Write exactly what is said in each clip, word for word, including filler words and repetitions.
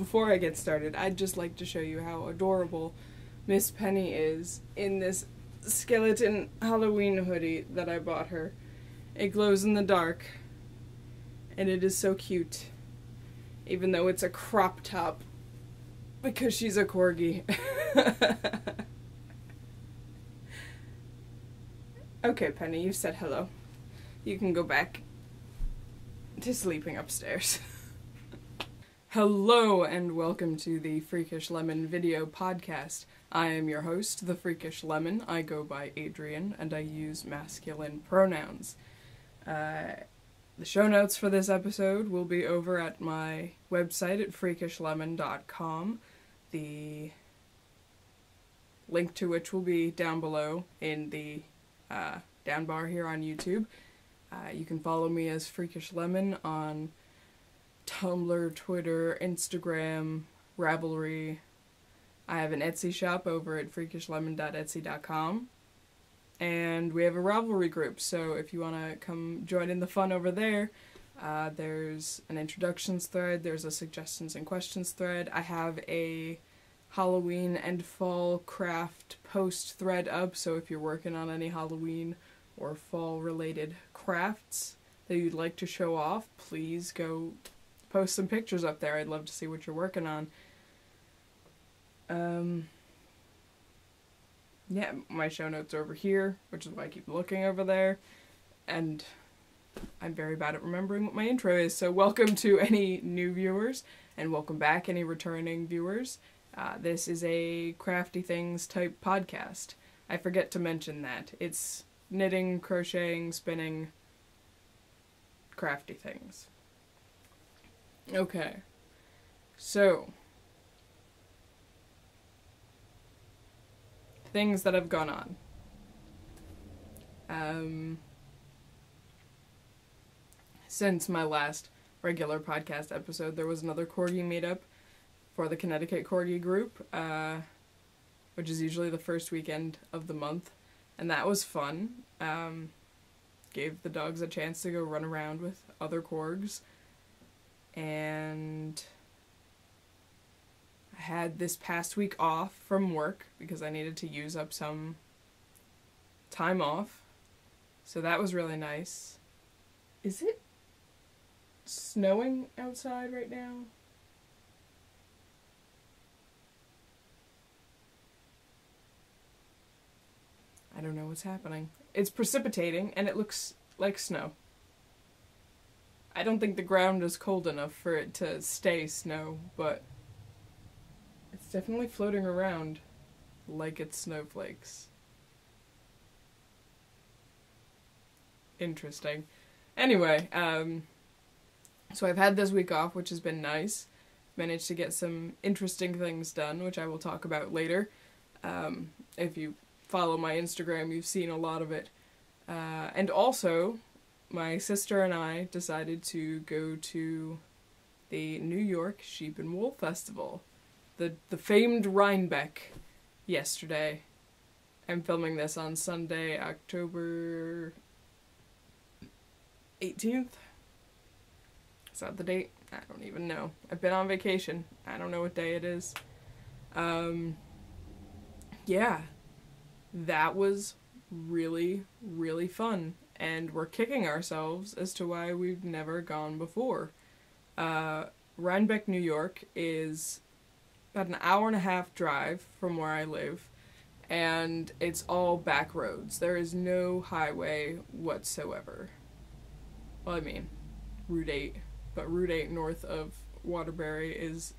before I get started, I'd just like to show you how adorable Miss Penny is in this skeleton Halloween hoodie that I bought her. It glows in the dark, and it is so cute, even though it's a crop top, because she's a corgi. Okay, Penny, you said hello. You can go back to sleeping upstairs. Hello and welcome to the Freakish Lemon video podcast. I am your host, the Freakish Lemon. I go by Adrian and I use masculine pronouns. Uh, the show notes for this episode will be over at my website at freakish lemon dot com. The link to which will be down below in the uh, down bar here on YouTube. Uh, you can follow me as Freakish Lemon on Tumblr, Twitter, Instagram, Ravelry. I have an Etsy shop over at freakish lemon dot etsy dot com, and we have a Ravelry group, so if you want to come join in the fun over there, uh, there's an introductions thread, there's a suggestions and questions thread. I have a Halloween and fall craft post thread up, so if you're working on any Halloween or fall related crafts that you'd like to show off, please go post some pictures up there. I'd love to see what you're working on. Um, yeah, my show notes are over here, which is why I keep looking over there, and I'm very bad at remembering what my intro is, so welcome to any new viewers, and welcome back any returning viewers. Uh, this is a crafty things type podcast. I forget to mention that. It's knitting, crocheting, spinning, crafty things. Okay, so things that have gone on. Um, since my last regular podcast episode, there was another corgi meetup for the Connecticut Corgi Group, uh, which is usually the first weekend of the month, and that was fun. Um, Gave the dogs a chance to go run around with other corgs, and I had this past week off from work because I needed to use up some time off, so that was really nice. Is it snowing outside right now? I don't know what's happening. It's precipitating, and it looks like snow. I don't think the ground is cold enough for it to stay snow, but it's definitely floating around like it's snowflakes. Interesting. Anyway, um, so I've had this week off, which has been nice. Managed to get some interesting things done, which I will talk about later. Um, if you follow my Instagram, you've seen a lot of it. Uh, and also, my sister and I decided to go to the New York Sheep and Wool Festival, the, the famed Rhinebeck, yesterday. I'm filming this on Sunday, October eighteenth? Is that the date? I don't even know. I've been on vacation. I don't know what day it is. Um, yeah. That was really, really fun, and we're kicking ourselves as to why we've never gone before. Uh, Rhinebeck, New York is about an hour and a half drive from where I live, and it's all back roads. There is no highway whatsoever. Well, I mean, Route eight, but Route eight north of Waterbury is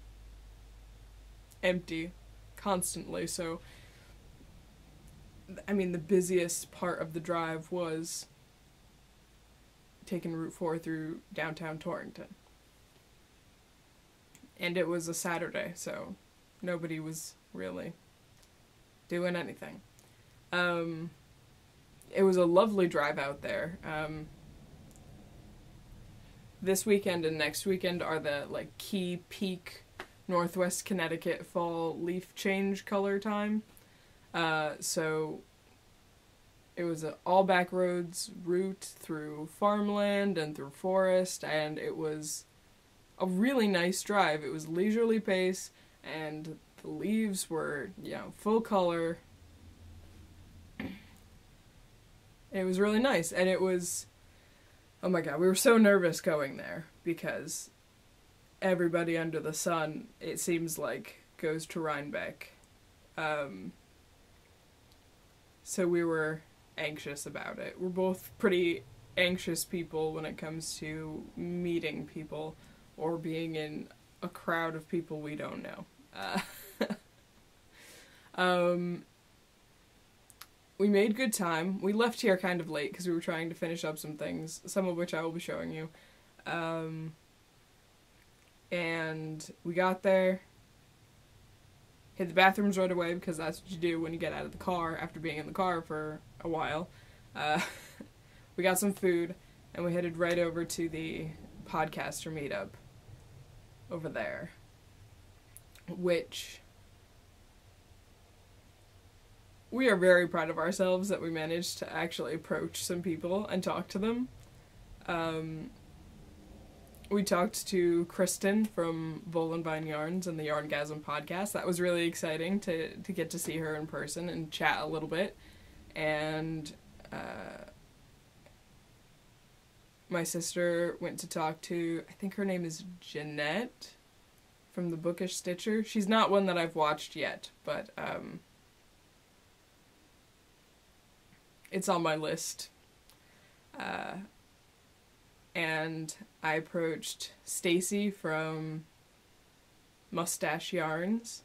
empty constantly, so I mean, the busiest part of the drive was taking Route four through downtown Torrington. And it was a Saturday, so nobody was really doing anything. Um, it was a lovely drive out there. Um, this weekend and next weekend are the, like, key peak Northwest Connecticut fall leaf change color time. Uh, so it was an all back roads route through farmland and through forest, and it was a really nice drive. It was leisurely pace, and the leaves were, you know, full color. It was really nice, and it was, oh my god, we were so nervous going there, because everybody under the sun, it seems like, goes to Rhinebeck. Um, so we were anxious about it. We're both pretty anxious people when it comes to meeting people, or being in a crowd of people we don't know. Uh, um... We made good time. We left here kind of late because we were trying to finish up some things, some of which I will be showing you. Um, and we got there, hit the bathrooms right away because that's what you do when you get out of the car after being in the car for a while. Uh, we got some food and we headed right over to the podcaster meetup over there, which... we are very proud of ourselves that we managed to actually approach some people and talk to them. Um, we talked to Kristen from Voolenvine Yarns and the Yarngasm podcast. That was really exciting to, to get to see her in person and chat a little bit. And uh, my sister went to talk to, I think her name is Jeanette from the Bookish Stitcher. She's not one that I've watched yet, but... Um, it's on my list. Uh, and I approached Stacy from Mustache Yarns,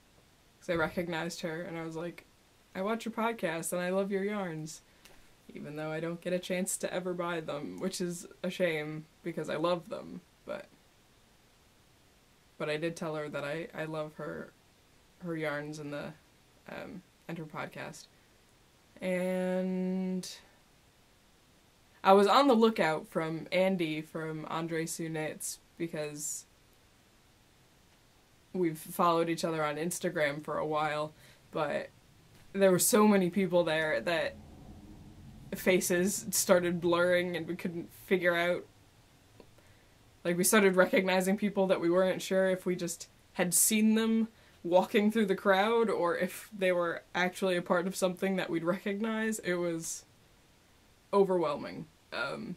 because I recognized her, and I was like, I watch your podcast, and I love your yarns, even though I don't get a chance to ever buy them, which is a shame, because I love them, but... But I did tell her that I, I love her her yarns and, the, um, and her podcast. And I was on the lookout from Andy from Andre Sunitz because we've followed each other on Instagram for a while, but there were so many people there that faces started blurring and we couldn't figure out, like we started recognizing people that we weren't sure if we just had seen them walking through the crowd, or if they were actually a part of something that we'd recognize. It was overwhelming. Um,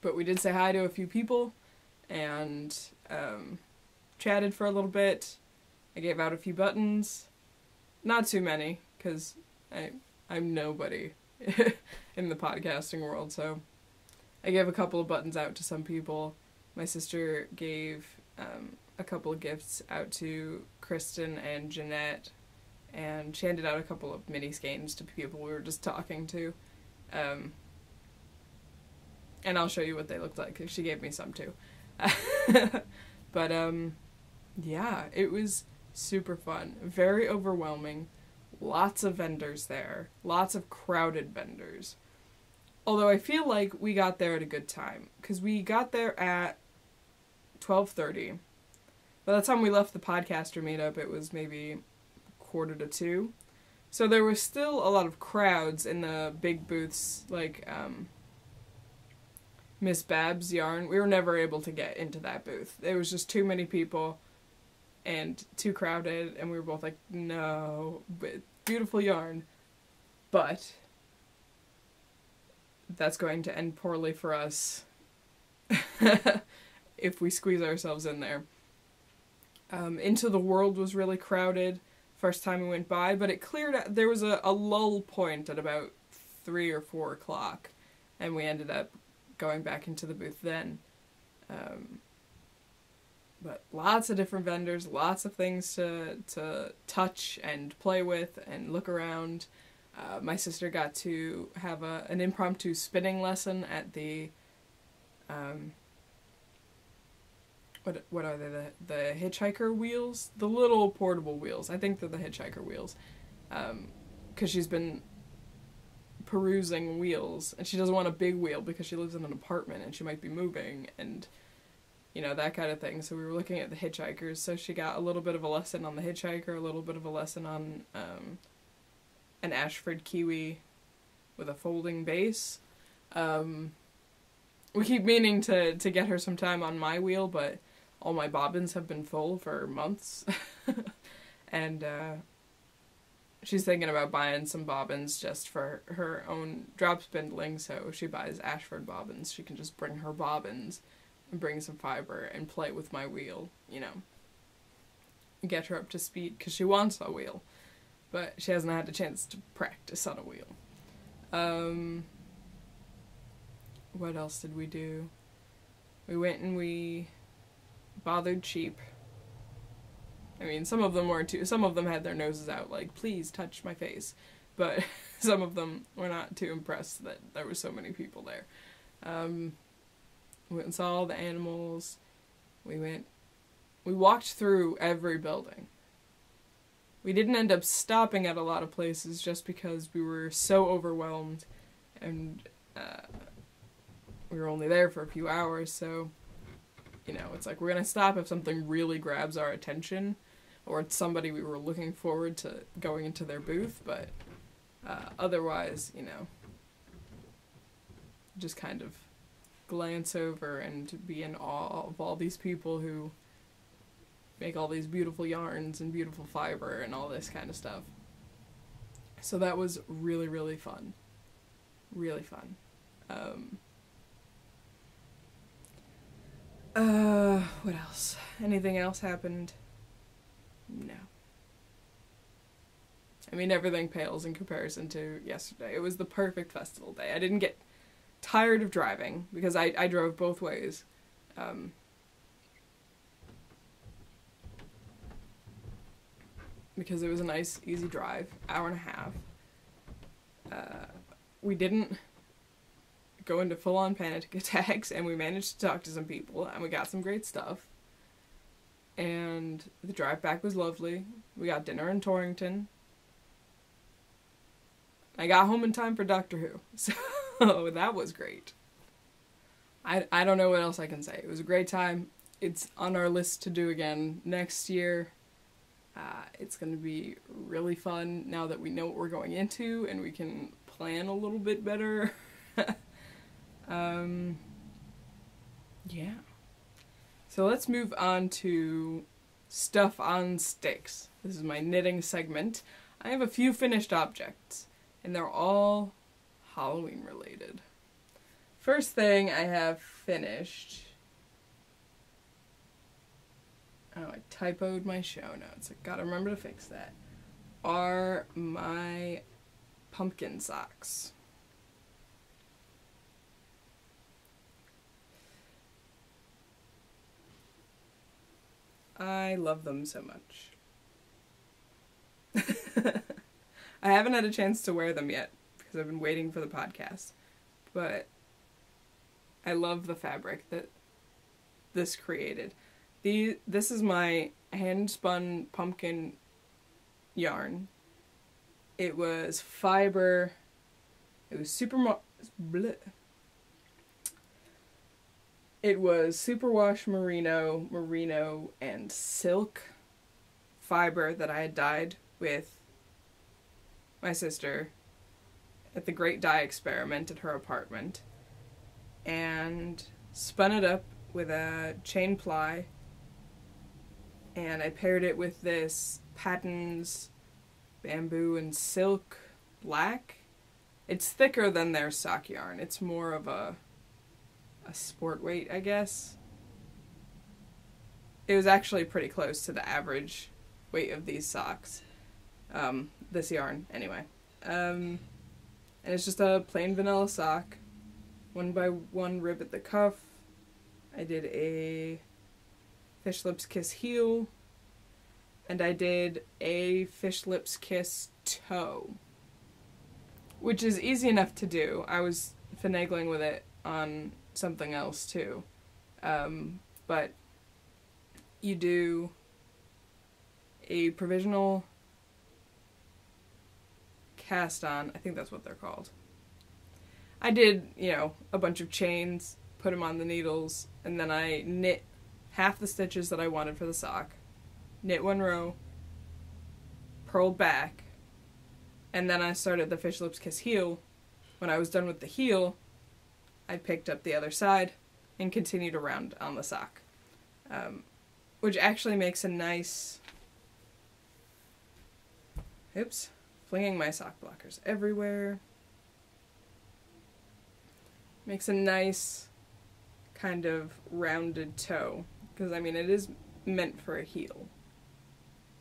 but we did say hi to a few people, and um, chatted for a little bit. I gave out a few buttons. Not too many, because I'm nobody in the podcasting world, so I gave a couple of buttons out to some people. My sister gave... Um, a couple of gifts out to Kristen and Jeanette, and she handed out a couple of mini skeins to people we were just talking to. Um, and I'll show you what they looked like, because she gave me some too. But um, yeah, it was super fun, very overwhelming, lots of vendors there, lots of crowded vendors. Although I feel like we got there at a good time, because we got there at twelve thirty. By the time we left the podcaster meetup, it was maybe quarter to two. So there was still a lot of crowds in the big booths, like um, Miss Babs yarn. We were never able to get into that booth. There was just too many people and too crowded, and we were both like, no, but beautiful yarn. But that's going to end poorly for us if we squeeze ourselves in there. Um, Into the Whirled was really crowded first time we went by, but it cleared out. There was a, a lull point at about three or four o'clock, and we ended up going back into the booth then. Um, but lots of different vendors, lots of things to, to touch and play with and look around. Uh, my sister got to have a, an impromptu spinning lesson at the... Um, What, what are they, the, the hitchhiker wheels? The little portable wheels. I think they're the hitchhiker wheels. Um, because she's been perusing wheels, and she doesn't want a big wheel because she lives in an apartment and she might be moving, and, you know, that kind of thing. So we were looking at the hitchhikers, so she got a little bit of a lesson on the hitchhiker, a little bit of a lesson on um, an Ashford Kiwi with a folding base. Um... We keep meaning to, to get her some time on my wheel, but all my bobbins have been full for months. And uh, she's thinking about buying some bobbins just for her own drop spindling, so she buys Ashford bobbins. She can just bring her bobbins and bring some fiber and play with my wheel, you know. Get her up to speed, because she wants a wheel, but she hasn't had a chance to practice on a wheel. Um, what else did we do? We went and we bothered sheep. I mean, some of them were too, some of them had their noses out, like, please touch my face, but some of them were not too impressed that there were so many people there. Um, we went and saw all the animals, we went, we walked through every building. We didn't end up stopping at a lot of places just because we were so overwhelmed, and uh, we were only there for a few hours, so, you know, it's like we're gonna stop if something really grabs our attention, or it's somebody we were looking forward to going into their booth, but uh, otherwise, you know, just kind of glance over and be in awe of all these people who make all these beautiful yarns and beautiful fiber and all this kind of stuff. So that was really, really fun. Really fun. Um, uh, what else? Anything else happened? No. I mean, everything pales in comparison to yesterday. It was the perfect festival day. I didn't get tired of driving because I, I drove both ways. Um... because it was a nice, easy drive, hour and a half. Uh, we didn't go into full-on panic attacks, and we managed to talk to some people, and we got some great stuff. And the drive back was lovely. We got dinner in Torrington. I got home in time for Doctor Who, so that was great. I, I don't know what else I can say. It was a great time. It's on our list to do again next year. Uh, it's going to be really fun now that we know what we're going into and we can plan a little bit better. um, yeah. So let's move on to stuff on sticks. This is my knitting segment. I have a few finished objects and they're all Halloween related. First thing I have finished... Oh, I typoed my show notes. I gotta remember to fix that. Are my pumpkin socks. I love them so much. I haven't had a chance to wear them yet because I've been waiting for the podcast, but I love the fabric that this created. The, this is my hand-spun pumpkin yarn. It was fiber, it was super, bleh. It was superwash merino, merino and silk fiber that I had dyed with my sister at the Great Dye Experiment at her apartment, and spun it up with a chain ply. And I paired it with this Patons Bamboo and Silk black. It's thicker than their sock yarn. It's more of a, a sport weight, I guess. It was actually pretty close to the average weight of these socks. Um, this yarn, anyway. Um, and it's just a plain vanilla sock. One by one rib at the cuff. I did a... Fish Lips Kiss heel, and I did a Fish Lips Kiss toe, which is easy enough to do. I was finagling with it on something else too, um, but you do a provisional cast on, I think that's what they're called. I did, you know, a bunch of chains, put them on the needles, and then I knit half the stitches that I wanted for the sock, knit one row, purled back, and then I started the Fish Lips Kiss heel. When I was done with the heel, I picked up the other side and continued around on the sock, um, which actually makes a nice, oops, flinging my sock blockers everywhere, makes a nice kind of rounded toe, because I mean it is meant for a heel,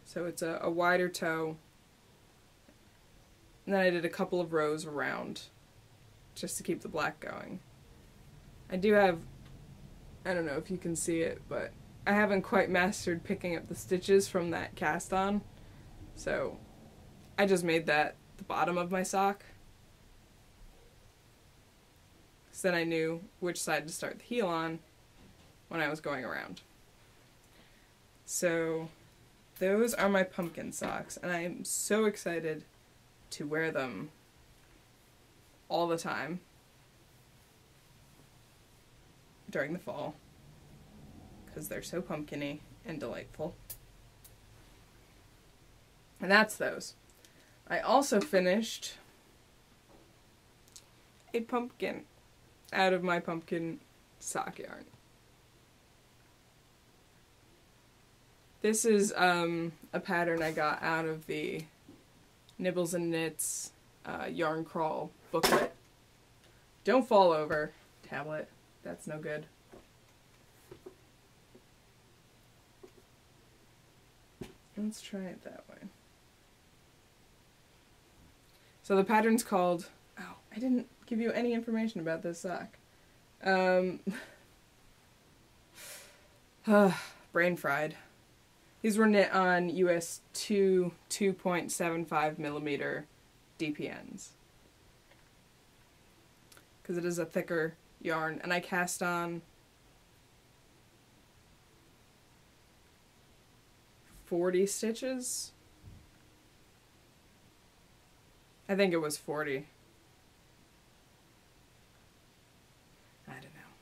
so it's a, a wider toe. And then I did a couple of rows around just to keep the black going. I do have, I don't know if you can see it, but I haven't quite mastered picking up the stitches from that cast on, so I just made that the bottom of my sock, because then I knew which side to start the heel on when I was going around. So those are my pumpkin socks, and I am so excited to wear them all the time during the fall, because they're so pumpkiny and delightful. And that's those. I also finished a pumpkin out of my pumpkin sock yarn. This is um, a pattern I got out of the Nibbles and Knits uh, yarn crawl booklet. Don't fall over, tablet. That's no good. Let's try it that way. So the pattern's called, oh, I didn't give you any information about this sock. Um, uh, brain fried. These were knit on U S two two point seven five millimeter D P Ns. Because it is a thicker yarn, and I cast on forty stitches. I think it was forty. I don't know.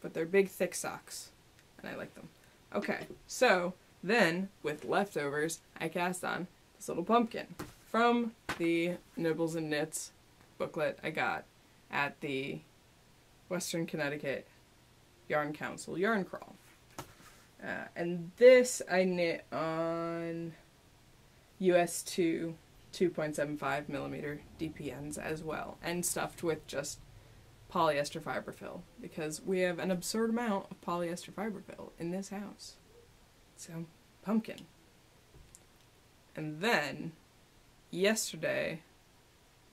But they're big, thick socks, and I like them. Okay, so then, with leftovers, I cast on this little pumpkin from the Nibbles and Knits booklet I got at the Western Connecticut Yarn Council Yarn Crawl. Uh, and this I knit on U S two two point seven five millimeter D P Ns as well, and stuffed with just polyester fiber fill, because we have an absurd amount of polyester fiber fill in this house. So, pumpkin. And then, yesterday,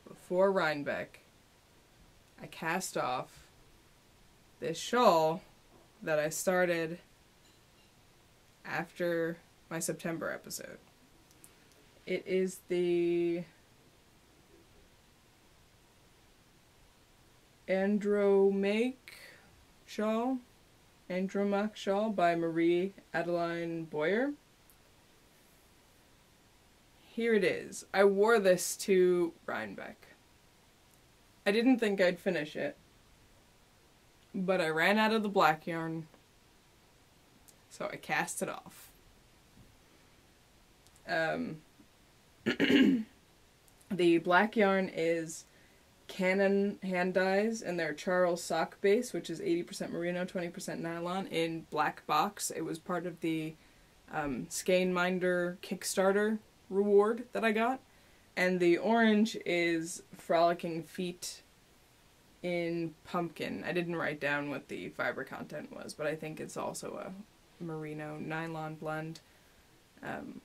before Rhinebeck, I cast off this shawl that I started after my September episode. It is the Andromach shawl, Andromach shawl by Marie Adeline Boyer. Here it is. I wore this to Rhinebeck. I didn't think I'd finish it, but I ran out of the black yarn, so I cast it off. Um... The black yarn is Canon hand dyes, and their Charles sock base, which is eighty percent merino, twenty percent nylon, in black box. It was part of the um, Skein Minder Kickstarter reward that I got. And the orange is Frolicking Feet in pumpkin. I didn't write down what the fiber content was, but I think it's also a merino nylon blend. Um,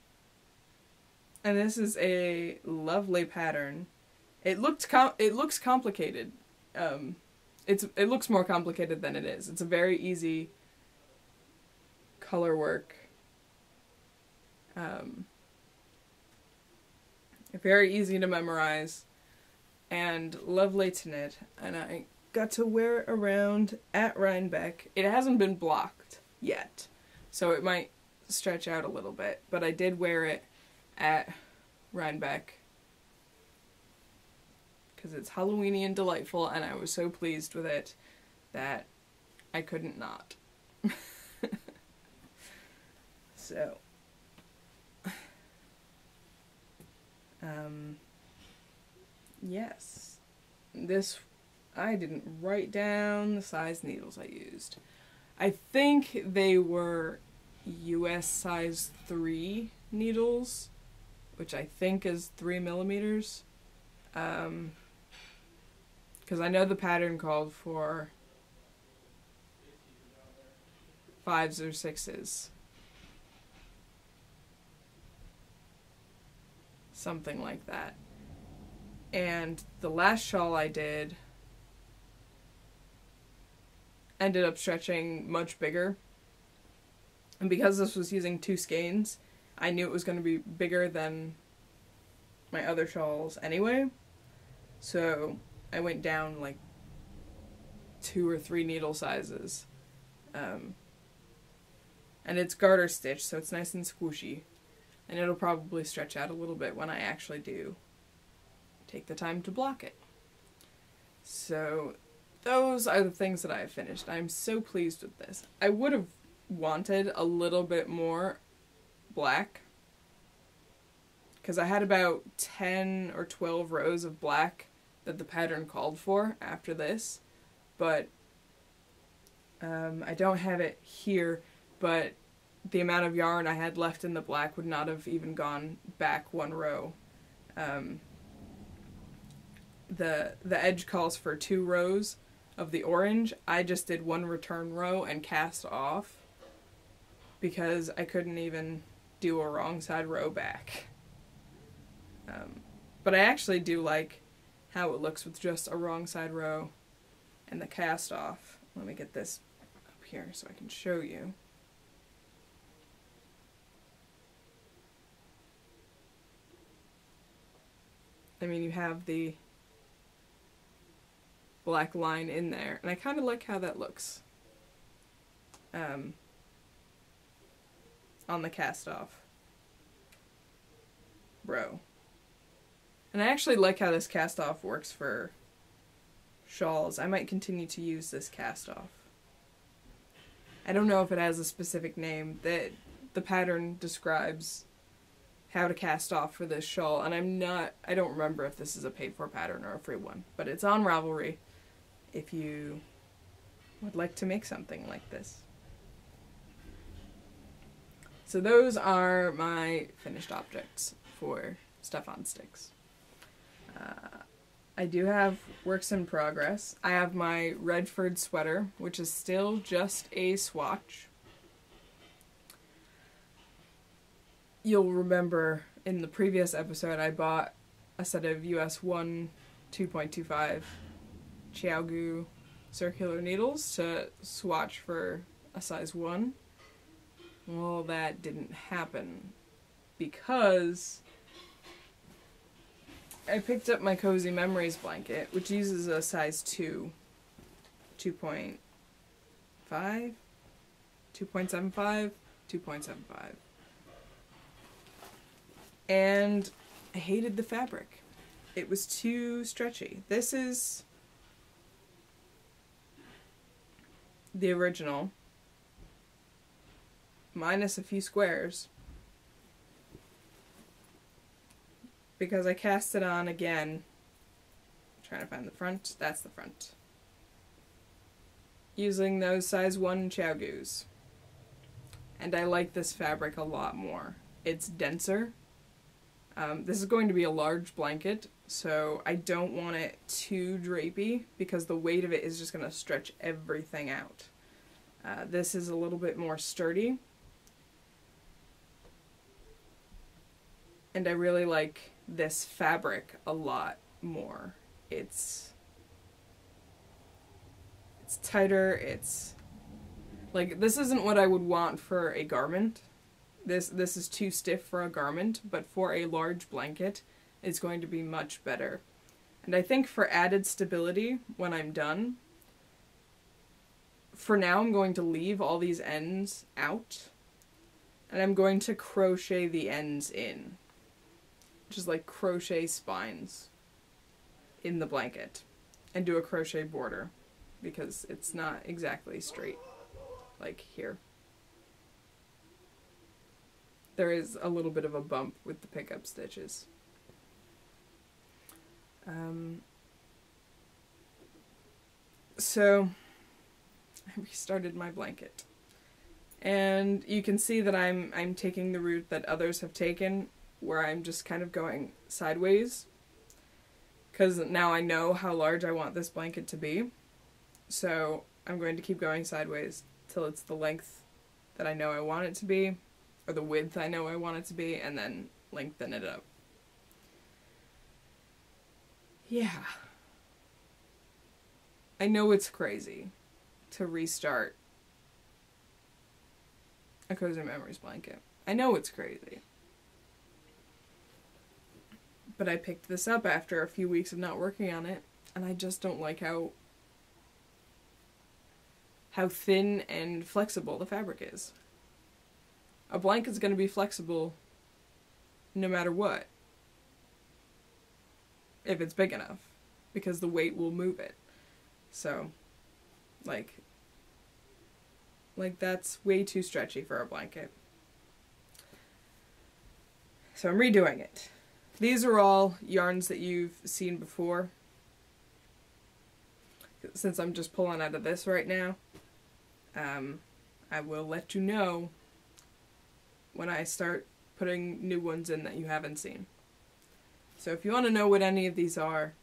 And this is a lovely pattern. It looked com it looks complicated. Um, it's it looks more complicated than it is. It's a very easy color work. Um, very easy to memorize, and lovely to knit. And I got to wear it around at Rhinebeck. It hasn't been blocked yet, so it might stretch out a little bit. But I did wear it at Rhinebeck, because it's Halloweeny and delightful, and I was so pleased with it that I couldn't not. So, um, yes, this I didn't write down the size needles I used. I think they were U S size three needles, which I think is three millimeters. Um, because I know the pattern called for fives or sixes. Something like that. And the last shawl I did ended up stretching much bigger. And because this was using two skeins, I knew it was going to be bigger than my other shawls anyway. So I went down like two or three needle sizes. Um, and it's garter stitch, so it's nice and squishy. And it'll probably stretch out a little bit when I actually do take the time to block it. So those are the things that I have finished. I'm so pleased with this. I would have wanted a little bit more black, because I had about ten or twelve rows of black that the pattern called for after this, but um, I don't have it here, but the amount of yarn I had left in the black would not have even gone back one row. Um, the the edge calls for two rows of the orange. I just did one return row and cast off because I couldn't even do a wrong side row back. Um, but I actually do like how it looks with just a wrong side row and the cast off. Let me get this up here so I can show you. I mean, you have the black line in there, and I kind of like how that looks um, on the cast-off row. And I actually like how this cast-off works for shawls. I might continue to use this cast-off. I don't know if it has a specific name. That the pattern describes how to cast off for this shawl, and I'm not, I don't remember if this is a paid for pattern or a free one, but it's on Ravelry if you would like to make something like this. So those are my finished objects for Stuff on Sticks. Uh, I do have works in progress. I have my Redford sweater, which is still just a swatch. You'll remember in the previous episode I bought a set of U S one two point two five Chiaogu circular needles to swatch for a size one. Well, that didn't happen because I picked up my Cozy Memories blanket, which uses a size two, two point five, two point seven five, two point seven five. And I hated the fabric. It was too stretchy. This is the original, minus a few squares, because I cast it on again. I'm trying to find the front. That's the front. Using those size one Chiaogus. And I like this fabric a lot more. It's denser. Um, this is going to be a large blanket, so I don't want it too drapey because the weight of it is just going to stretch everything out. Uh, this is a little bit more sturdy. And I really like this fabric a lot more. It's, it's tighter, it's, like, this isn't what I would want for a garment. This, this is too stiff for a garment, but for a large blanket, it's going to be much better. And I think for added stability, when I'm done, for now I'm going to leave all these ends out, and I'm going to crochet the ends in. Just like crochet spines in the blanket, and do a crochet border, because it's not exactly straight, like here. There is a little bit of a bump with the pickup stitches. Um, So I restarted my blanket. And you can see that I'm I'm taking the route that others have taken, where I'm just kind of going sideways, because now I know how large I want this blanket to be. So I'm going to keep going sideways till it's the length that I know I want it to be, or the width I know I want it to be, and then lengthen it up. Yeah. I know it's crazy to restart a Cozy Memories blanket. I know it's crazy. But I picked this up after a few weeks of not working on it, and I just don't like how how thin and flexible the fabric is. A blanket's going to be flexible no matter what, if it's big enough, because the weight will move it. So, like, like that's way too stretchy for a blanket. So I'm redoing it. These are all yarns that you've seen before, since I'm just pulling out of this right now. Um, I will let you know when I start putting new ones in that you haven't seen. So if you want to know what any of these are,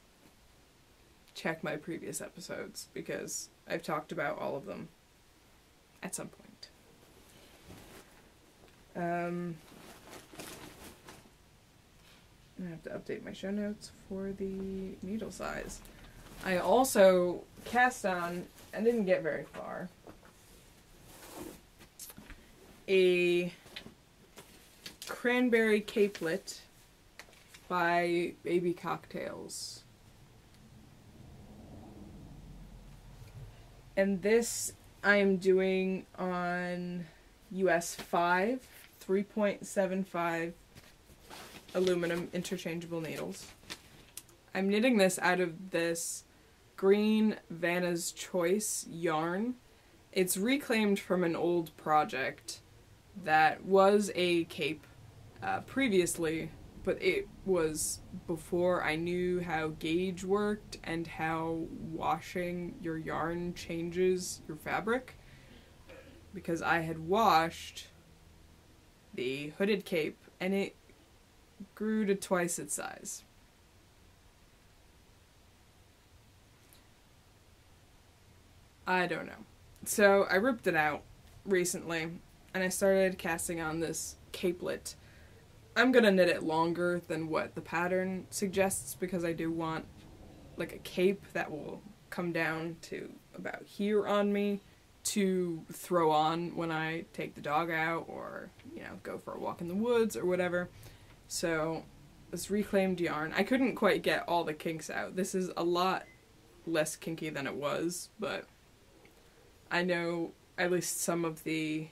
check my previous episodes, because I've talked about all of them at some point. Um... I have to update my show notes for the needle size. I also cast on, and didn't get very far, a cranberry capelet by Baby Cocktails. And this I am doing on U S five, three point seven five aluminum interchangeable needles. I'm knitting this out of this green Vanna's Choice yarn. It's reclaimed from an old project that was a cape uh, previously, but it was before I knew how gauge worked and how washing your yarn changes your fabric, because I had washed the hooded cape and it grew to twice its size. I don't know. So I ripped it out recently and I started casting on this capelet. I'm gonna knit it longer than what the pattern suggests, because I do want like a cape that will come down to about here on me to throw on when I take the dog out, or you know, go for a walk in the woods or whatever. So, this reclaimed yarn. I couldn't quite get all the kinks out. This is a lot less kinky than it was, but I know at least some of the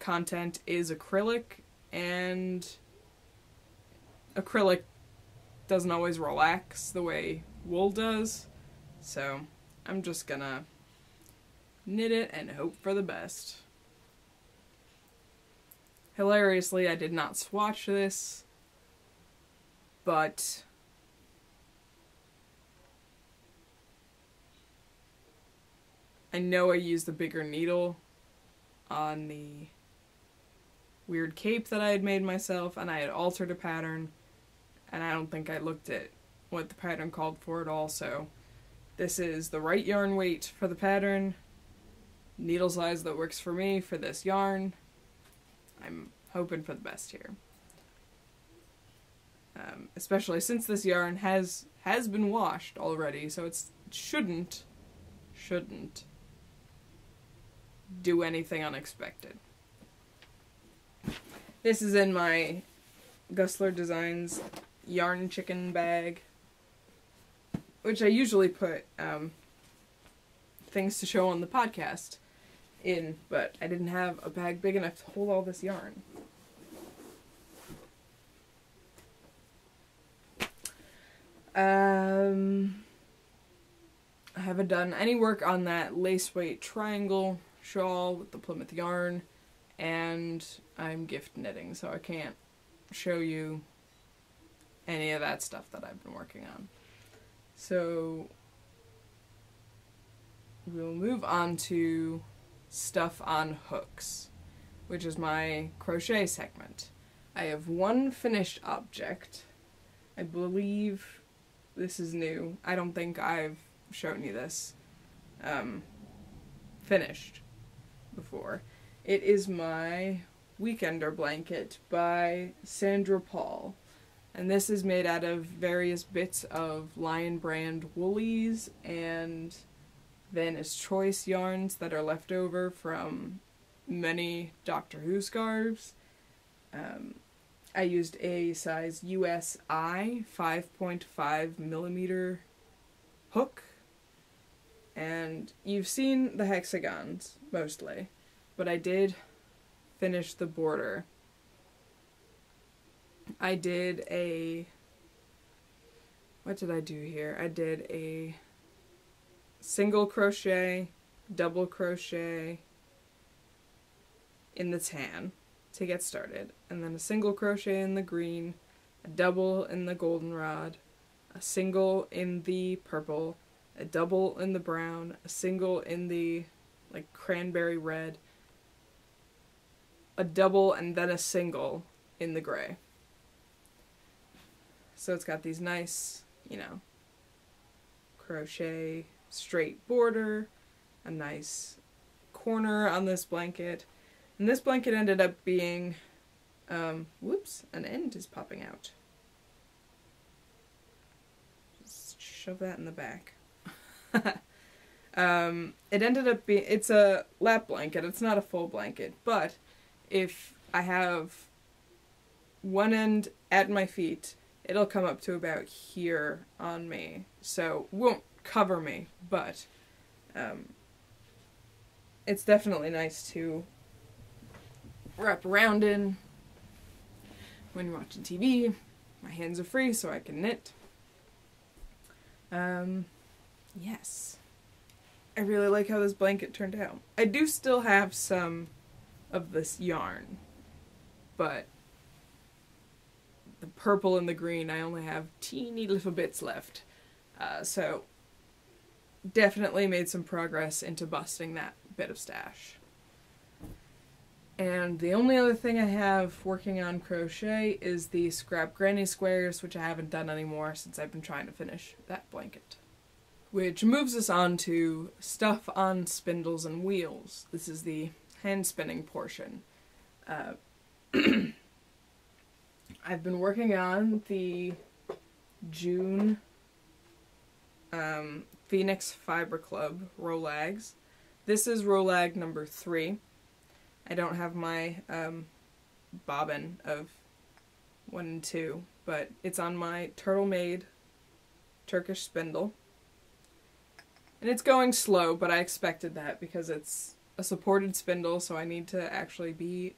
content is acrylic, and acrylic doesn't always relax the way wool does, so I'm just gonna knit it and hope for the best. Hilariously, I did not swatch this, but I know I used a bigger needle on the weird cape that I had made myself, and I had altered a pattern, and I don't think I looked at what the pattern called for at all, so this is the right yarn weight for the pattern, needle size that works for me for this yarn. I'm hoping for the best here, um, especially since this yarn has has been washed already, so it's shouldn't shouldn't do anything unexpected. This is in my Gustler Designs yarn chicken bag, which I usually put um, things to show on the podcast in, but I didn't have a bag big enough to hold all this yarn. Um, I haven't done any work on that lace weight triangle shawl with the Plymouth yarn, and I'm gift knitting, so I can't show you any of that stuff that I've been working on. So we'll move on to stuff on hooks, which is my crochet segment. I have one finished object. I believe this is new. I don't think I've shown you this um, finished before. It is my Weekender blanket by Sandra Paul, and this is made out of various bits of Lion Brand Woolies and Vanna's Choice yarns that are left over from many Doctor Who scarves. Um, I used a size U S I five point five millimeter hook, and you've seen the hexagons mostly, but I did finish the border. I did a... what did I do here? I did a single crochet, double crochet in the tan to get started, and then a single crochet in the green, a double in the goldenrod, a single in the purple, a double in the brown, a single in the like cranberry red, a double, and then a single in the gray. So it's got these nice, you know, crochet straight border, a nice corner on this blanket. And this blanket ended up being, um, whoops, an end is popping out. Just shove that in the back. um, it ended up being, it's a lap blanket, it's not a full blanket, but if I have one end at my feet, it'll come up to about here on me, so won't cover me, but um, it's definitely nice to wrap around in when you're watching T V. My hands are free, so I can knit. Um, yes. I really like how this blanket turned out. I do still have some of this yarn, but the purple and the green, I only have teeny little bits left. Uh, so definitely made some progress into busting that bit of stash. And the only other thing I have working on crochet is the scrap granny squares, which I haven't done anymore since I've been trying to finish that blanket. Which moves us on to stuff on spindles and wheels. This is the hand spinning portion. Uh, I've been working on the June um, Phoenix Fiber Club Rolags. This is Rolag number three. I don't have my um, bobbin of one and two, but it's on my Turtle Made Turkish spindle. And it's going slow, but I expected that because it's a supported spindle, so I need to actually be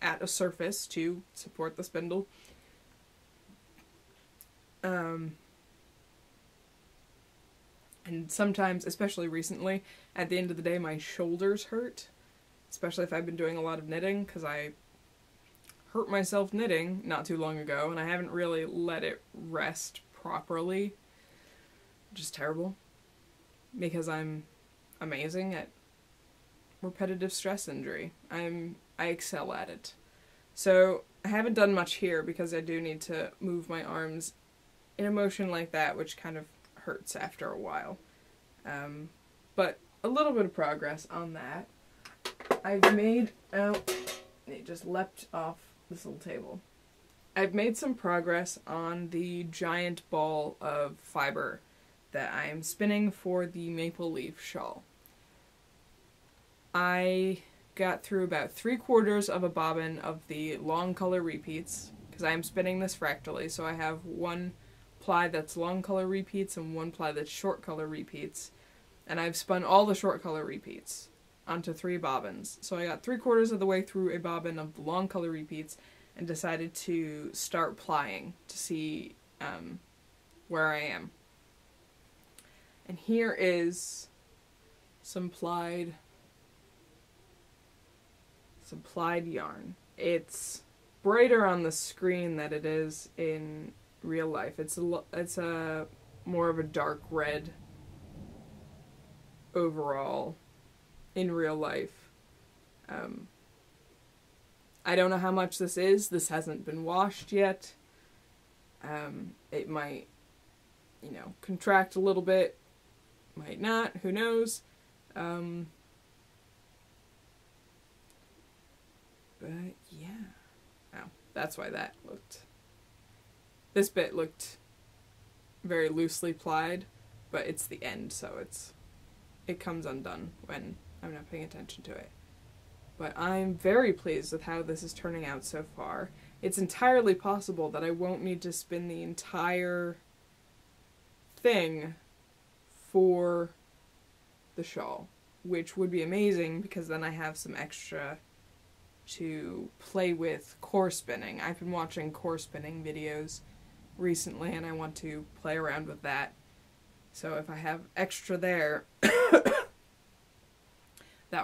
at a surface to support the spindle. Um, and sometimes, especially recently, at the end of the day my shoulders hurt. Especially if I've been doing a lot of knitting, because I hurt myself knitting not too long ago, and I haven't really let it rest properly. Which is terrible, because I'm amazing at repetitive stress injury. I'm I excel at it. So I haven't done much here because I do need to move my arms in a motion like that, which kind of hurts after a while. Um, but a little bit of progress on that. I've made, oh, it just leapt off this little table. I've made some progress on the giant ball of fiber that I am spinning for the maple leaf shawl. I got through about three quarters of a bobbin of the long color repeats, because I am spinning this fractally, so I have one ply that's long color repeats and one ply that's short color repeats, and I've spun all the short color repeats onto three bobbins. So I got three quarters of the way through a bobbin of the long color repeats and decided to start plying to see um, where I am. And here is some plied, some plied yarn. It's brighter on the screen than it is in real life. It's a, it's a more of a dark red overall in real life. Um, I don't know how much this is. This hasn't been washed yet. Um, it might, you know, contract a little bit. Might not. Who knows? Um, but yeah. Oh, that's why that looked... This bit looked very loosely plied, but it's the end, so it's it comes undone when I'm not paying attention to it. But I'm very pleased with how this is turning out so far. It's entirely possible that I won't need to spin the entire thing for the shawl, which would be amazing because then I have some extra to play with core spinning. I've been watching core spinning videos recently and I want to play around with that. So if I have extra there, that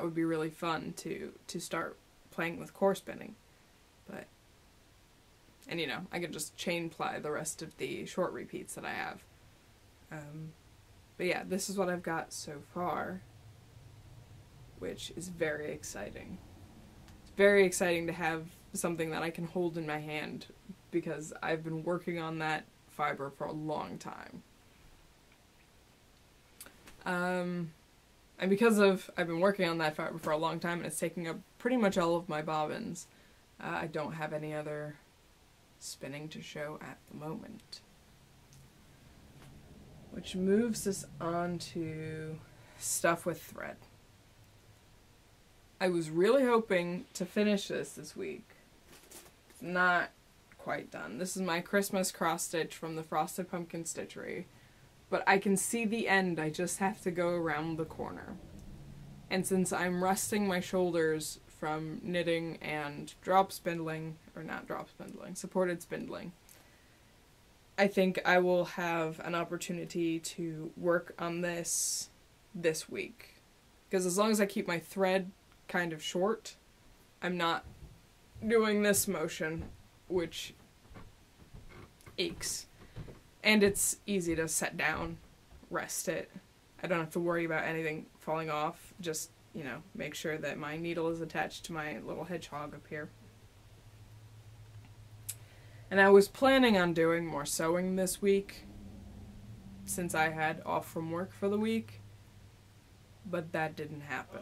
would be really fun to, to start playing with core spinning. But, and you know, I could just chain ply the rest of the short repeats that I have. Um, but yeah, this is what I've got so far, which is very exciting. It's very exciting to have something that I can hold in my hand because I've been working on that fiber for a long time. Um... And because of, I've been working on that fiber for a long time and it's taking up pretty much all of my bobbins, uh, I don't have any other spinning to show at the moment. Which moves us on to stuff with thread. I was really hoping to finish this this week. It's not quite done. This is my Christmas cross stitch from the Frosted Pumpkin Stitchery. But I can see the end, I just have to go around the corner. And since I'm resting my shoulders from knitting and drop spindling, or not drop spindling, supported spindling, I think I will have an opportunity to work on this this week. Because as long as I keep my thread kind of short, I'm not doing this motion, which aches. And it's easy to set down, rest it. I don't have to worry about anything falling off. Just, you know, make sure that my needle is attached to my little hedgehog up here. And I was planning on doing more sewing this week, since I had off from work for the week, but that didn't happen.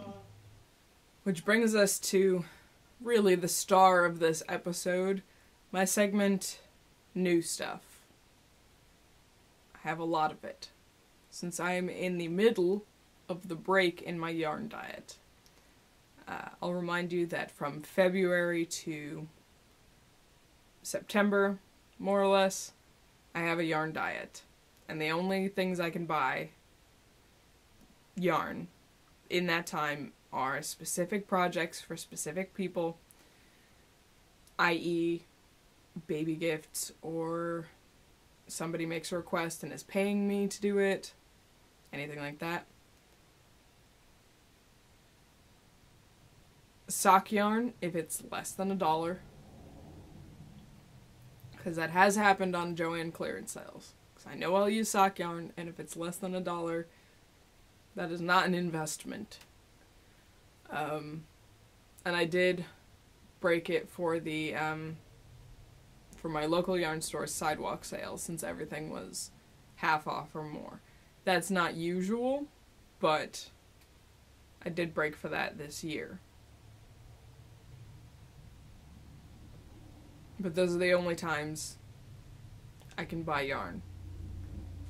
Which brings us to really the star of this episode, my segment, New Stuff. Have a lot of it, since I'm in the middle of the break in my yarn diet. Uh, I'll remind you that from February to September, more or less, I have a yarn diet. And the only things I can buy yarn in that time are specific projects for specific people, that is baby gifts or somebody makes a request and is paying me to do it, anything like that. Sock yarn, if it's less than a dollar, because that has happened on Joann clearance sales. Because I know I'll use sock yarn, and if it's less than a dollar, that is not an investment. Um, and I did break it for the um, for my local yarn store's sidewalk sale, since everything was half off or more. That's not usual, but I did break for that this year. But those are the only times I can buy yarn,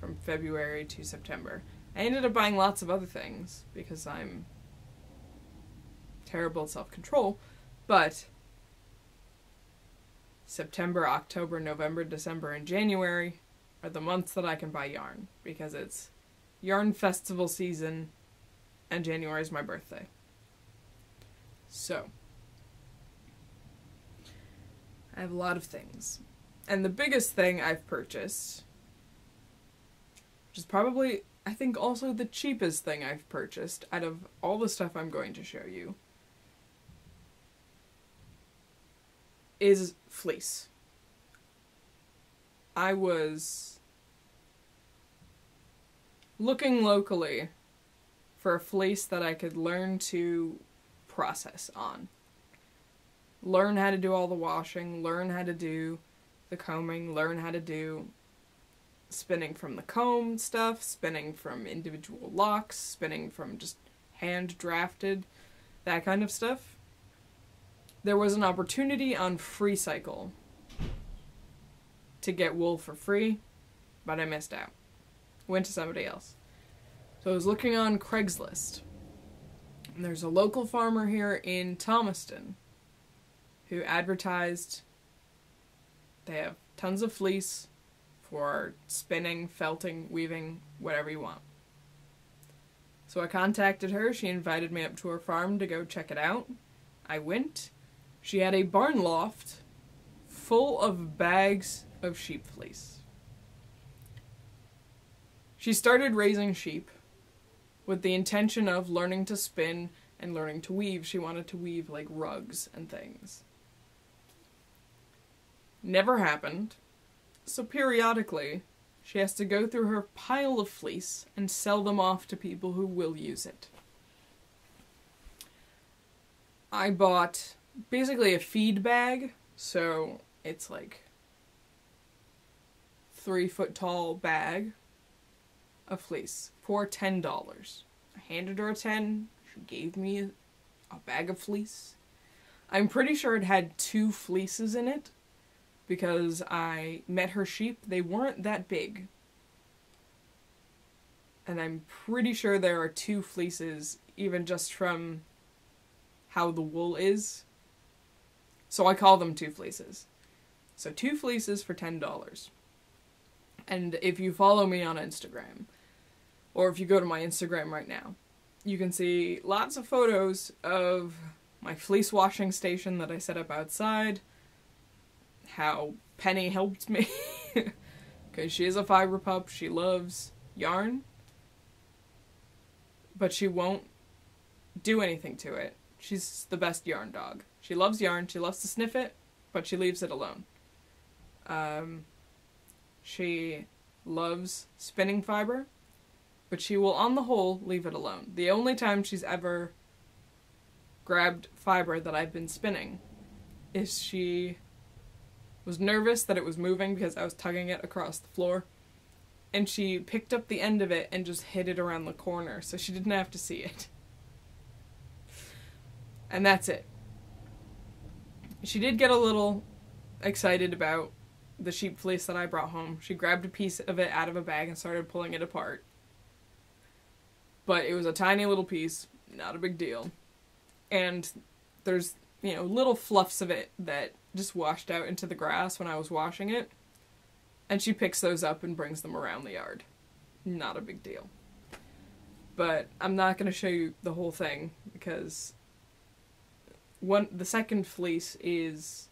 from February to September. I ended up buying lots of other things, because I'm terrible at self-control, but September, October, November, December, and January are the months that I can buy yarn, because it's yarn festival season and January is my birthday. So, I have a lot of things. And the biggest thing I've purchased, which is probably, I think, also the cheapest thing I've purchased out of all the stuff I'm going to show you, is fleece. I was looking locally for a fleece that I could learn to process on. Learn how to do all the washing, learn how to do the combing, learn how to do spinning from the comb stuff, spinning from individual locks, spinning from just hand drafted, that kind of stuff. There was an opportunity on FreeCycle to get wool for free, but I missed out. Went to somebody else. So I was looking on Craigslist, and there's a local farmer here in Thomaston who advertised they have tons of fleece for spinning, felting, weaving, whatever you want. So I contacted her, she invited me up to her farm to go check it out. I went. She had a barn loft full of bags of sheep fleece. She started raising sheep with the intention of learning to spin and learning to weave. She wanted to weave like rugs and things. Never happened. So periodically, she has to go through her pile of fleece and sell them off to people who will use it. I bought basically a feed bag, so it's like three foot tall bag of fleece for ten dollars. I handed her a ten, she gave me a bag of fleece. I'm pretty sure it had two fleeces in it because I met her sheep, they weren't that big. And I'm pretty sure there are two fleeces even just from how the wool is. So I call them two fleeces. So two fleeces for ten dollars. And if you follow me on Instagram, or if you go to my Instagram right now, you can see lots of photos of my fleece washing station that I set up outside, how Penny helped me, because she is a fiber pup, she loves yarn, but she won't do anything to it. She's the best yarn dog. She loves yarn, she loves to sniff it, but she leaves it alone. Um, she loves spinning fiber, but she will, on the whole, leave it alone. The only time she's ever grabbed fiber that I've been spinning is she was nervous that it was moving because I was tugging it across the floor, and she picked up the end of it and just hid it around the corner so she didn't have to see it. And that's it. She did get a little excited about the sheep fleece that I brought home. She grabbed a piece of it out of a bag and started pulling it apart. But it was a tiny little piece, not a big deal. And there's, you know, little fluffs of it that just washed out into the grass when I was washing it. And she picks those up and brings them around the yard. Not a big deal. But I'm not going to show you the whole thing because One, the second fleece is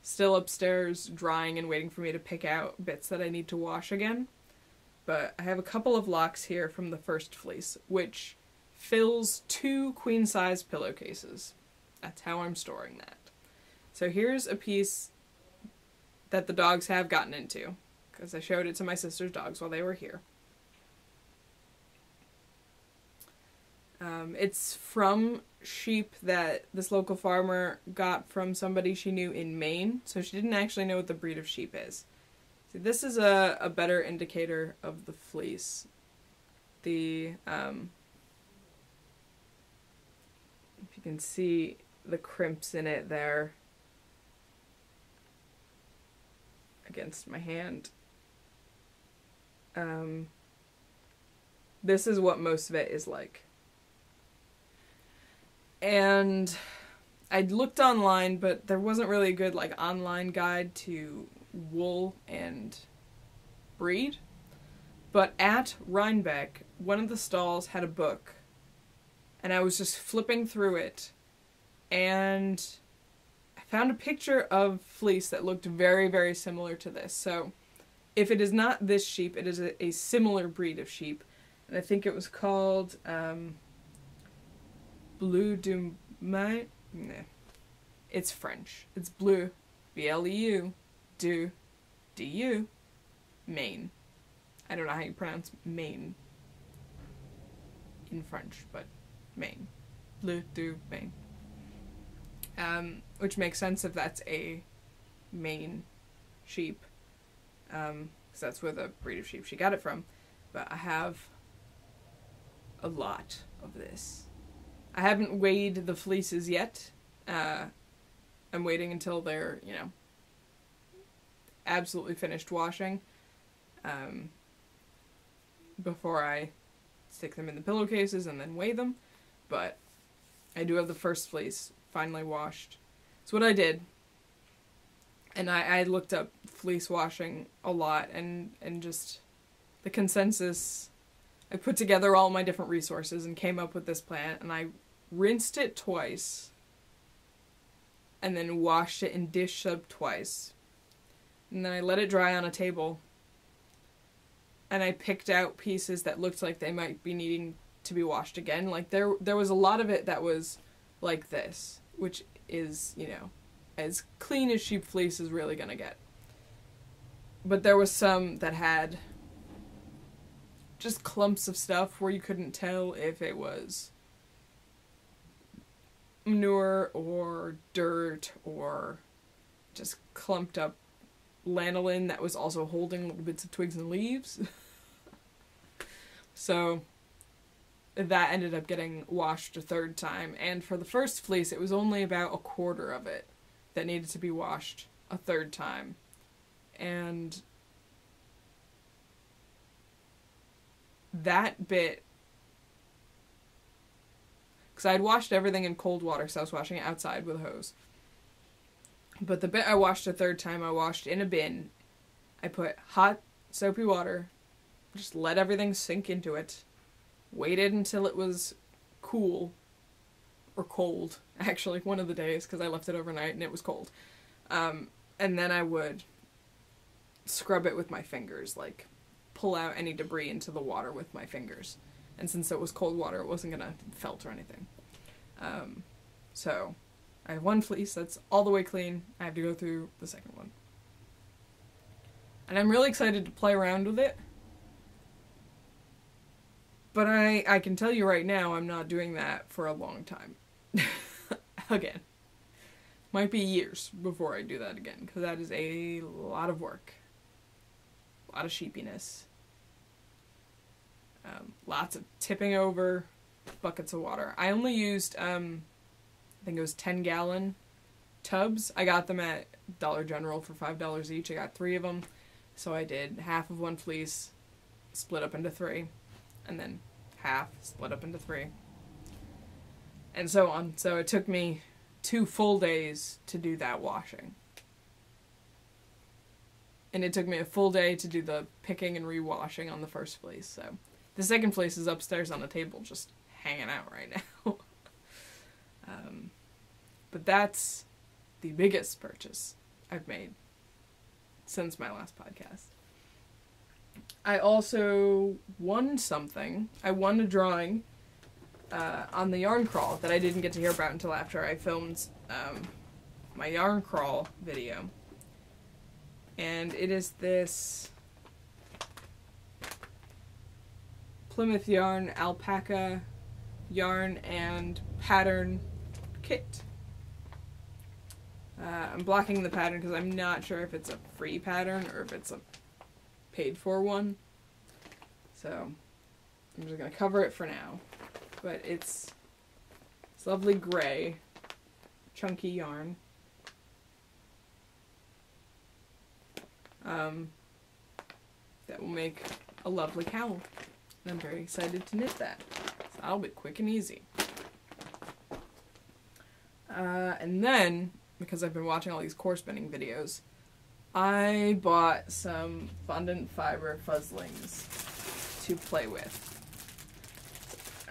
still upstairs drying and waiting for me to pick out bits that I need to wash again. But I have a couple of locks here from the first fleece, which fills two queen-size pillowcases. That's how I'm storing that. So here's a piece that the dogs have gotten into, because I showed it to my sister's dogs while they were here. Um, it's from sheep that this local farmer got from somebody she knew in Maine, so she didn't actually know what the breed of sheep is. So this is a, a better indicator of the fleece. The, um, if you can see the crimps in it there against my hand. Um, this is what most of it is like. And I looked online, but there wasn't really a good, like, online guide to wool and breed. But at Rhinebeck, one of the stalls had a book, and I was just flipping through it, and I found a picture of fleece that looked very, very similar to this. So if it is not this sheep, it is a, a similar breed of sheep, and I think it was called, um... Bleu du Maine? Nah. It's French. It's Bleu. B L E U. Du. D U. Maine. I don't know how you pronounce Maine. in French, but Maine. Bleu du Maine. Um, which makes sense if that's a Maine sheep, um, because that's where the breed of sheep she got it from. But I have a lot of this. I haven't weighed the fleeces yet. Uh, I'm waiting until they're, you know, absolutely finished washing, um, before I stick them in the pillowcases and then weigh them. But I do have the first fleece finally washed. It's what I did. And I, I looked up fleece washing a lot, and, and just the consensus. I put together all my different resources and came up with this plant, and I rinsed it twice and then washed it in dish soap twice. And then I let it dry on a table, and I picked out pieces that looked like they might be needing to be washed again. Like there there was a lot of it that was like this, which is, you know, as clean as sheep fleece is really gonna get. But there was some that had just clumps of stuff where you couldn't tell if it was manure or dirt or just clumped up lanolin that was also holding little bits of twigs and leaves. So that ended up getting washed a third time, and for the first fleece it was only about a quarter of it that needed to be washed a third time. And that bit, because I had washed everything in cold water, so I was washing it outside with a hose. But the bit I washed a third time, I washed in a bin. I put hot soapy water, just let everything sink into it, waited until it was cool, or cold, actually, one of the days, because I left it overnight and it was cold. Um, and then I would scrub it with my fingers, like pull out any debris into the water with my fingers. And since it was cold water, it wasn't gonna felt or anything. Um, so I have one fleece that's all the way clean. I have to go through the second one. And I'm really excited to play around with it. But I, I can tell you right now, I'm not doing that for a long time. Again. Might be years before I do that again, because that is a lot of work. A lot of sheepiness. Um, lots of tipping over buckets of water. I only used, um, I think it was ten gallon tubs. I got them at Dollar General for five dollars each. I got three of them. So I did half of one fleece, split up into three, and then half, split up into three, and so on. So it took me two full days to do that washing. And it took me a full day to do the picking and re-washing on the first fleece, so. The second fleece is upstairs on the table, just hanging out right now. um, but that's the biggest purchase I've made since my last podcast. I also won something. I won a drawing uh, on the yarn crawl that I didn't get to hear about until after I filmed um, my yarn crawl video. And it is this Plymouth yarn, alpaca yarn, and pattern kit. Uh, I'm blocking the pattern because I'm not sure if it's a free pattern or if it's a paid for one. So I'm just going to cover it for now. But it's, it's lovely gray, chunky yarn. Um, that will make a lovely cowl, and I'm very excited to knit that. So that'll be quick and easy. Uh, and then, because I've been watching all these core spinning videos, I bought some fondant fiber fuzzlings to play with.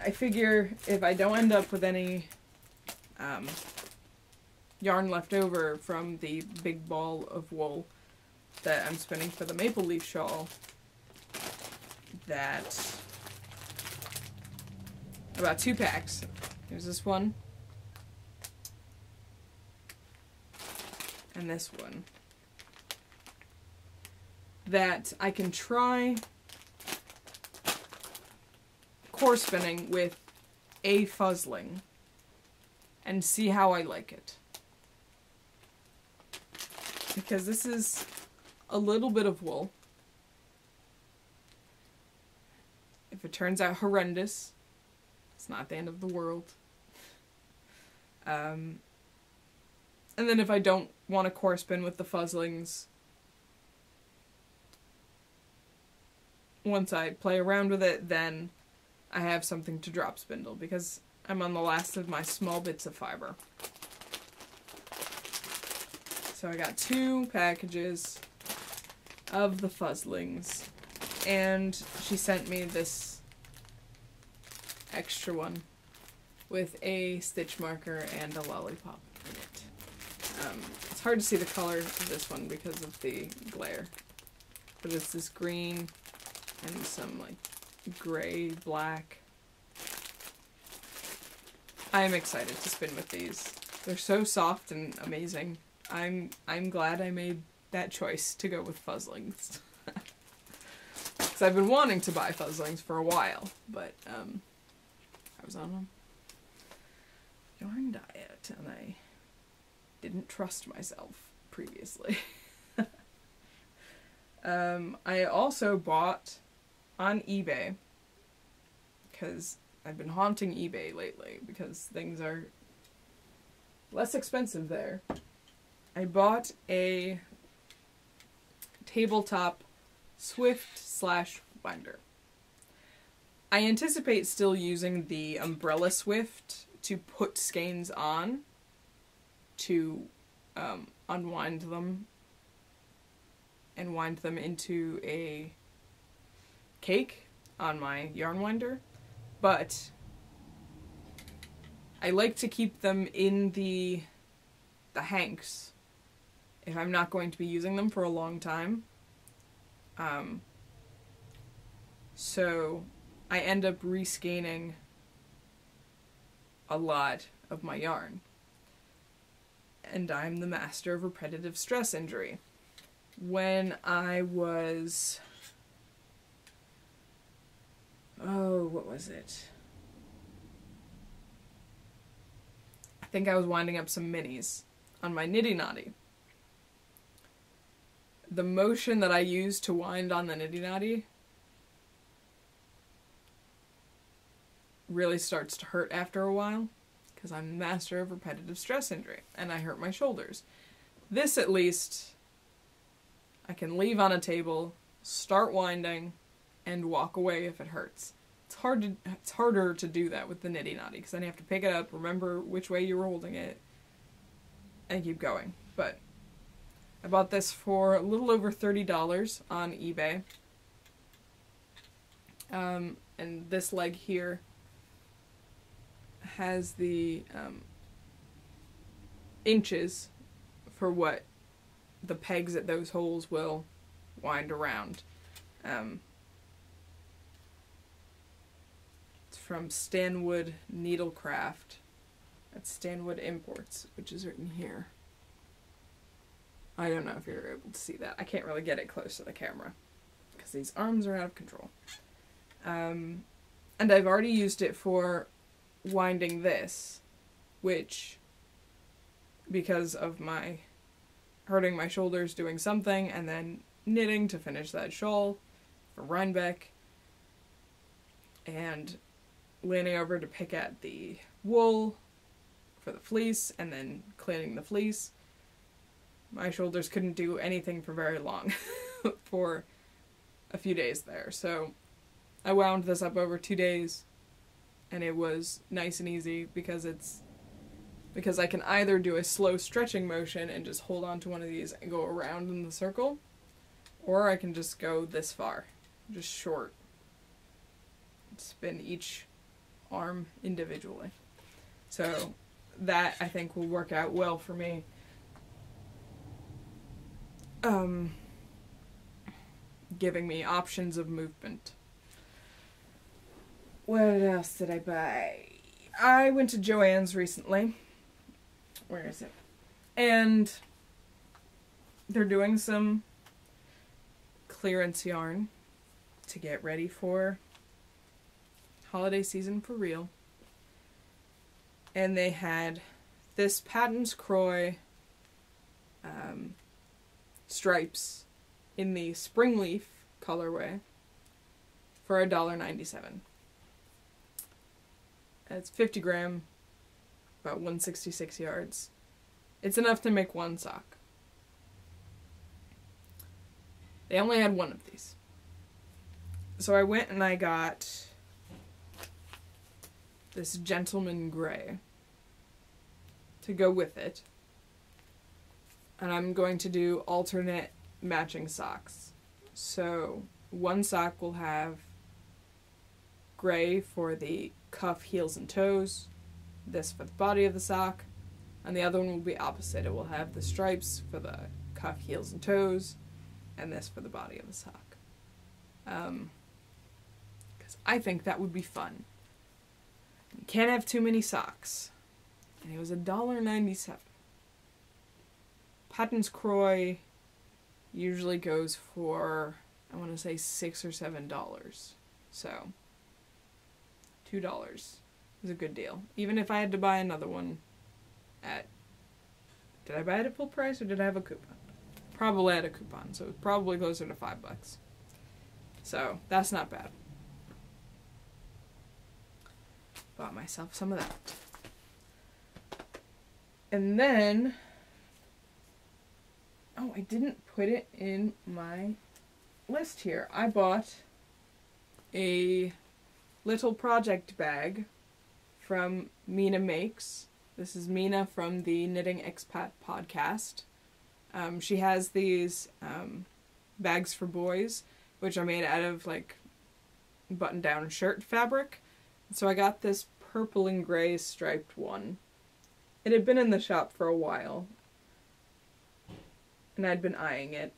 I figure if I don't end up with any um, yarn left over from the big ball of wool that I'm spinning for the maple leaf shawl that about two packs. Here's this one and this one that I can try core spinning with a fuzzling and see how I like it. Because this is a little bit of wool. If it turns out horrendous, it's not the end of the world. Um, and then if I don't want to core spin with the fuzzlings, once I play around with it, then I have something to drop spindle, because I'm on the last of my small bits of fiber. So I got two packages of the fuzzlings, and she sent me this extra one with a stitch marker and a lollipop in it. Um, it's hard to see the color of this one because of the glare, but it's this green and some like gray, black. I am excited to spin with these. They're so soft and amazing. I'm I'm glad I made that choice to go with fuzzlings. Because I've been wanting to buy fuzzlings for a while, but um, I was on a yarn diet and I didn't trust myself previously. um, I also bought on eBay, because I've been haunting eBay lately because things are less expensive there. I bought a tabletop swift slash winder. I anticipate still using the umbrella swift to put skeins on to um, unwind them and wind them into a cake on my yarn winder, but I like to keep them in the the hanks if I'm not going to be using them for a long time. Um, so I end up re-skeining a lot of my yarn. And I'm the master of repetitive stress injury. When I was... Oh, what was it? I think I was winding up some minis on my Nitty Knotty. The motion that I used to wind on the Nitty Knotty really starts to hurt after a while, because I'm the master of repetitive stress injury, and I hurt my shoulders. This, at least, I can leave on a table, start winding, and walk away if it hurts. It's hard to, it's harder to do that with the Nitty Knotty, because then you have to pick it up, remember which way you were holding it, and keep going. But I bought this for a little over thirty dollars on eBay. Um, and this leg here has the um, inches for what the pegs at those holes will wind around. Um, it's from Stanwood Needlecraft at Stanwood Imports, which is written here. I don't know if you're able to see that. I can't really get it close to the camera because these arms are out of control. Um, and I've already used it for winding this, which, because of my hurting my shoulders doing something and then knitting to finish that shawl for Rhinebeck and leaning over to pick at the wool for the fleece and then cleaning the fleece, my shoulders couldn't do anything for very long for a few days there. So I wound this up over two days and it was nice and easy because it's because I can either do a slow stretching motion and just hold on to one of these and go around in the circle, or I can just go this far, just short, spin each arm individually. So that I think will work out well for me. Um, giving me options of movement. What else did I buy? I went to Joann's recently. Where is it? And they're doing some clearance yarn to get ready for holiday season for real. And they had this Patons Croy um, stripes in the spring leaf colorway for a dollar ninety-seven. It's fifty gram, about one hundred sixty-six yards. It's enough to make one sock. They only had one of these. So I went and I got this Gentleman Gray to go with it. And I'm going to do alternate matching socks. So one sock will have gray for the cuff, heels, and toes, this for the body of the sock, and the other one will be opposite. It will have the stripes for the cuff, heels, and toes, and this for the body of the sock. Um, because I think that would be fun. You can't have too many socks. And it was a dollar ninety-seven. Patons Croy usually goes for, I want to say, six or seven dollars. So two dollars is a good deal. Even if I had to buy another one at, did I buy it at full price or did I have a coupon? Probably at a coupon, so it's probably closer to five bucks. So that's not bad. Bought myself some of that. And then, oh, I didn't put it in my list here. I bought a little project bag from Mina Makes. This is Mina from the Knitting Expat podcast. Um, she has these um, bags for boys, which are made out of like button-down shirt fabric. So I got this purple and gray striped one. It had been in the shop for a while, and I'd been eyeing it.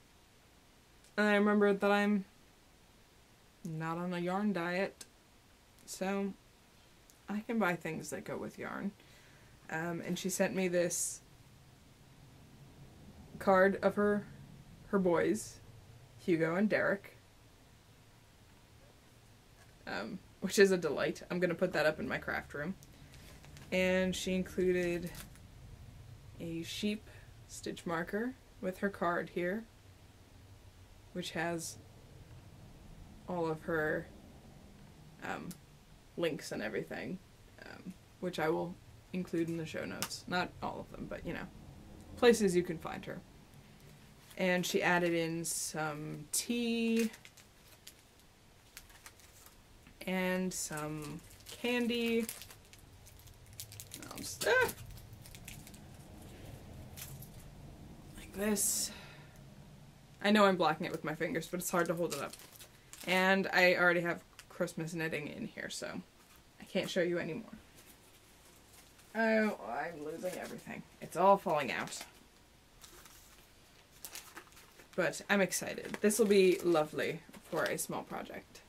And I remembered that I'm not on a yarn diet, so I can buy things that go with yarn. Um, and she sent me this card of her her boys, Hugo and Derek, um, which is a delight. I'm going to put that up in my craft room. And she included a sheep stitch marker with her card here, which has all of her um, links and everything, um, which I will include in the show notes. Not all of them, but you know, places you can find her. And she added in some tea and some candy. I'll just, ah! Like this. I know I'm blocking it with my fingers, but it's hard to hold it up. And I already have Christmas knitting in here, so I can't show you anymore. Oh, I'm losing everything. It's all falling out. But I'm excited. This will be lovely for a small project.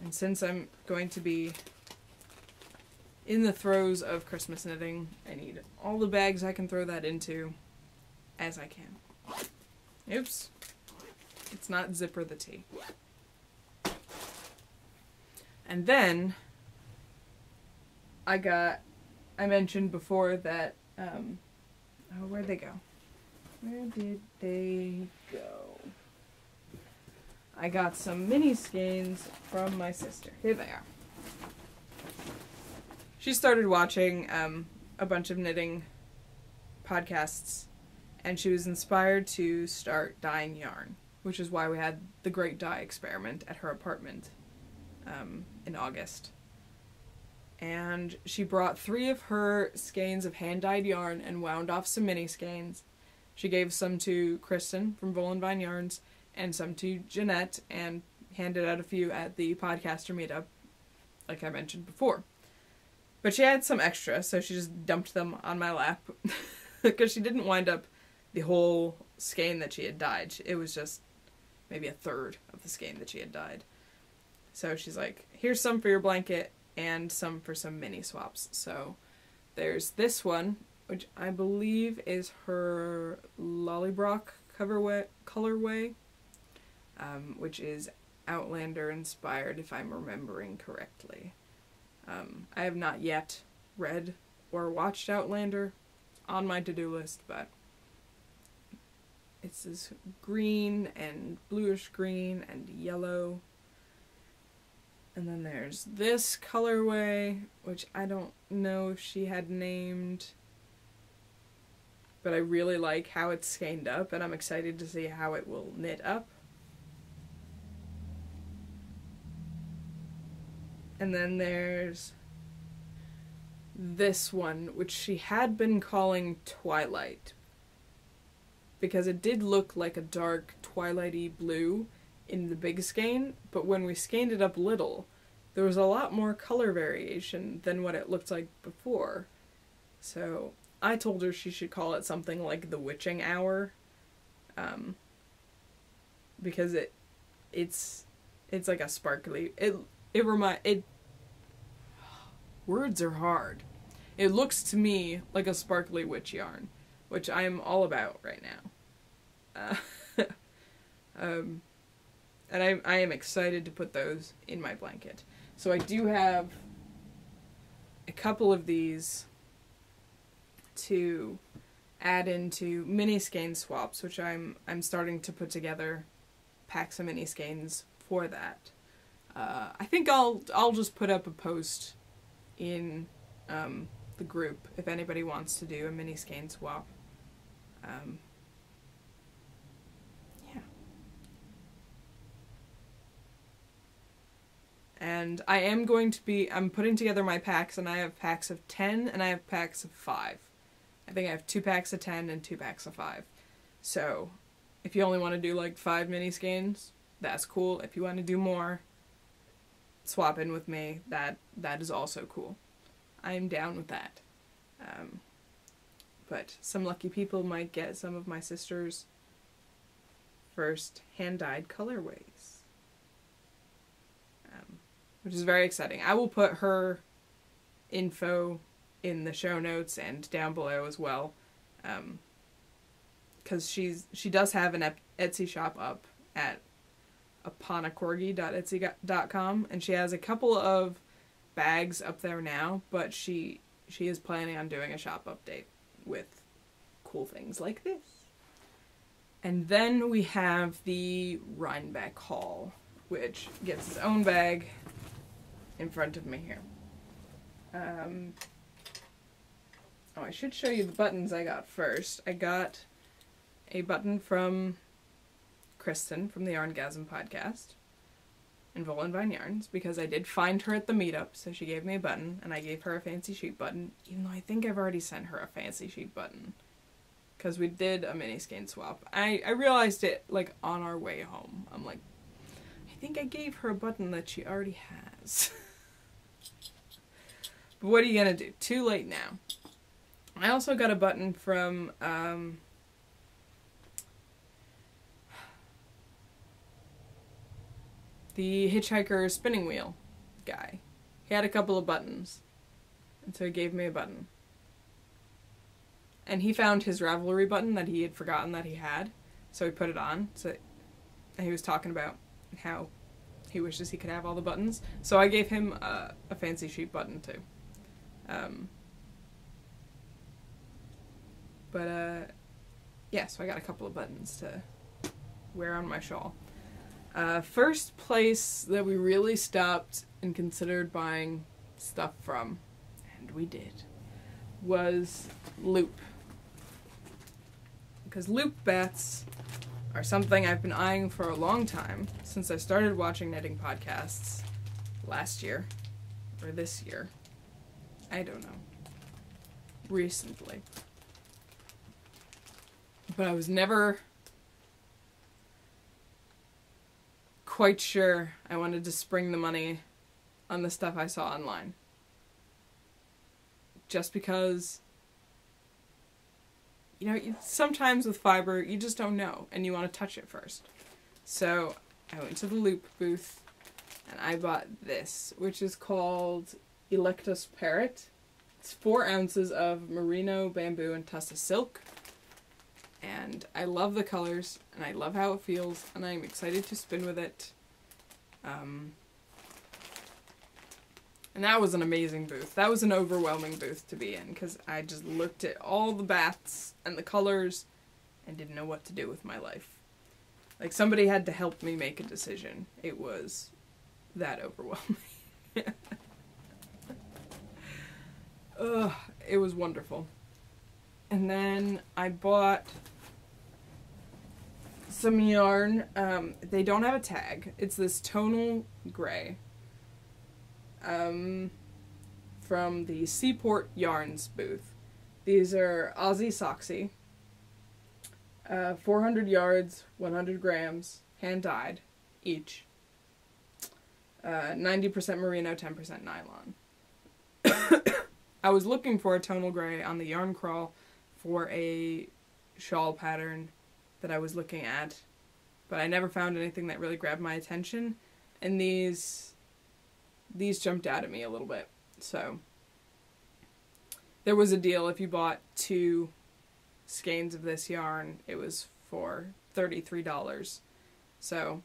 And since I'm going to be in the throes of Christmas knitting, I need all the bags I can throw that into as I can. Oops. It's not zipper the tea. And then I got, I mentioned before that, um, oh, where'd they go? Where did they go? I got some mini skeins from my sister. Here they are. She started watching um, a bunch of knitting podcasts, and she was inspired to start dyeing yarn, which is why we had the great dye experiment at her apartment um, in August. And she brought three of her skeins of hand-dyed yarn and wound off some mini skeins. She gave some to Kristen from Voolenvine Yarns, and some to Jeanette, and handed out a few at the podcaster meetup, like I mentioned before. But she had some extra, so she just dumped them on my lap, because she didn't wind up the whole skein that she had dyed. It was just maybe a third of the skein that she had dyed. So she's like, here's some for your blanket, and some for some mini swaps. So there's this one, which I believe is her Lollybrock coverway colorway. Um, which is Outlander inspired, if I'm remembering correctly. Um, I have not yet read or watched Outlander, on my to-do list, but it's this green and bluish green and yellow. And then there's this colorway, which I don't know if she had named, but I really like how it's skeined up, and I'm excited to see how it will knit up. And then there's this one, which she had been calling Twilight, because it did look like a dark twilighty blue in the big skein, but when we skeined it up little, there was a lot more color variation than what it looked like before. So I told her she should call it something like the Witching Hour, um, because it, it's, it's like a sparkly. It, it remind it. Words are hard. It looks to me like a sparkly witch yarn, which I'm all about right now. Uh, um, and I, I am excited to put those in my blanket. So I do have a couple of these to add into mini skein swaps, which I'm I'm starting to put together packs of mini skeins for that. Uh, I think I'll I'll just put up a post in um, the group if anybody wants to do a mini skein swap. Um, yeah. And I am going to be, I'm putting together my packs, and I have packs of ten and I have packs of five. I think I have two packs of ten and two packs of five. So if you only want to do like five mini skeins, that's cool. If you want to do more, swap in with me, that that is also cool. I'm down with that. Um, but some lucky people might get some of my sister's first hand-dyed colorways, um, which is very exciting. I will put her info in the show notes and down below as well, because um, she's she does have an Etsy shop up at Patons Corgi dot etsy dot com, and she has a couple of bags up there now, but she she is planning on doing a shop update with cool things like this. And then we have the Rhinebeck haul, which gets its own bag in front of me here. Um, oh, I should show you the buttons I got first. I got a button from Kristen from the Yarngasm podcast and Voolenvine Yarns, because I did find her at the meetup, so she gave me a button, and I gave her a fancy sheep button, even though I think I've already sent her a fancy sheep button, because we did a mini skein swap. I, I realized it, like, on our way home. I'm like, I think I gave her a button that she already has. But what are you gonna do? Too late now. I also got a button from, um... the Hitchhiker Spinning Wheel guy. He had a couple of buttons, and so he gave me a button. And he found his Ravelry button that he had forgotten that he had, so he put it on. So, and he was talking about how he wishes he could have all the buttons, so I gave him a, a fancy sheep button too. Um, but uh, yeah, so I got a couple of buttons to wear on my shawl. Uh, first place that we really stopped and considered buying stuff from, and we did, was Loop. Because Loop bats are something I've been eyeing for a long time, since I started watching knitting podcasts last year, or this year, I don't know, recently. But I was never quite sure I wanted to spring the money on the stuff I saw online, just because, you know, sometimes with fiber you just don't know and you want to touch it first. So I went to the Loop booth and I bought this, which is called Electus Parrot. It's four ounces of merino, bamboo, and tussa silk. And I love the colors, and I love how it feels, and I'm excited to spin with it. Um, and that was an amazing booth. That was an overwhelming booth to be in, because I just looked at all the baths and the colors and didn't know what to do with my life. Like, somebody had to help me make a decision. It was that overwhelming. Ugh, it was wonderful. And then I bought some yarn. Um, they don't have a tag. It's this tonal gray um, from the Seaport Yarns booth. These are Aussie Soxie. Uh, four hundred yards, one hundred grams, hand-dyed each. ninety percent uh, merino, ten percent nylon. I was looking for a tonal gray on the yarn crawl for a shawl pattern that I was looking at, but I never found anything that really grabbed my attention, and these these jumped out at me a little bit. So there was a deal if you bought two skeins of this yarn. It was for thirty-three dollars, so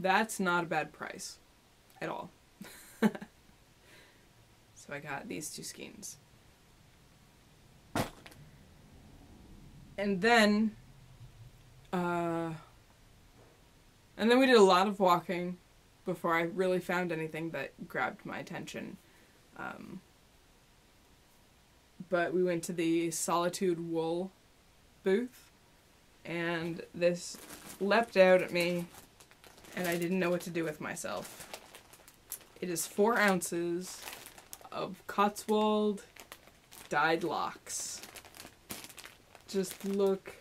that's not a bad price at all. So I got these two skeins. And then uh, and then we did a lot of walking before I really found anything that grabbed my attention. Um, but we went to the Solitude Wool booth, and this leapt out at me, and I didn't know what to do with myself. It is four ounces of Cotswold dyed locks. Just look,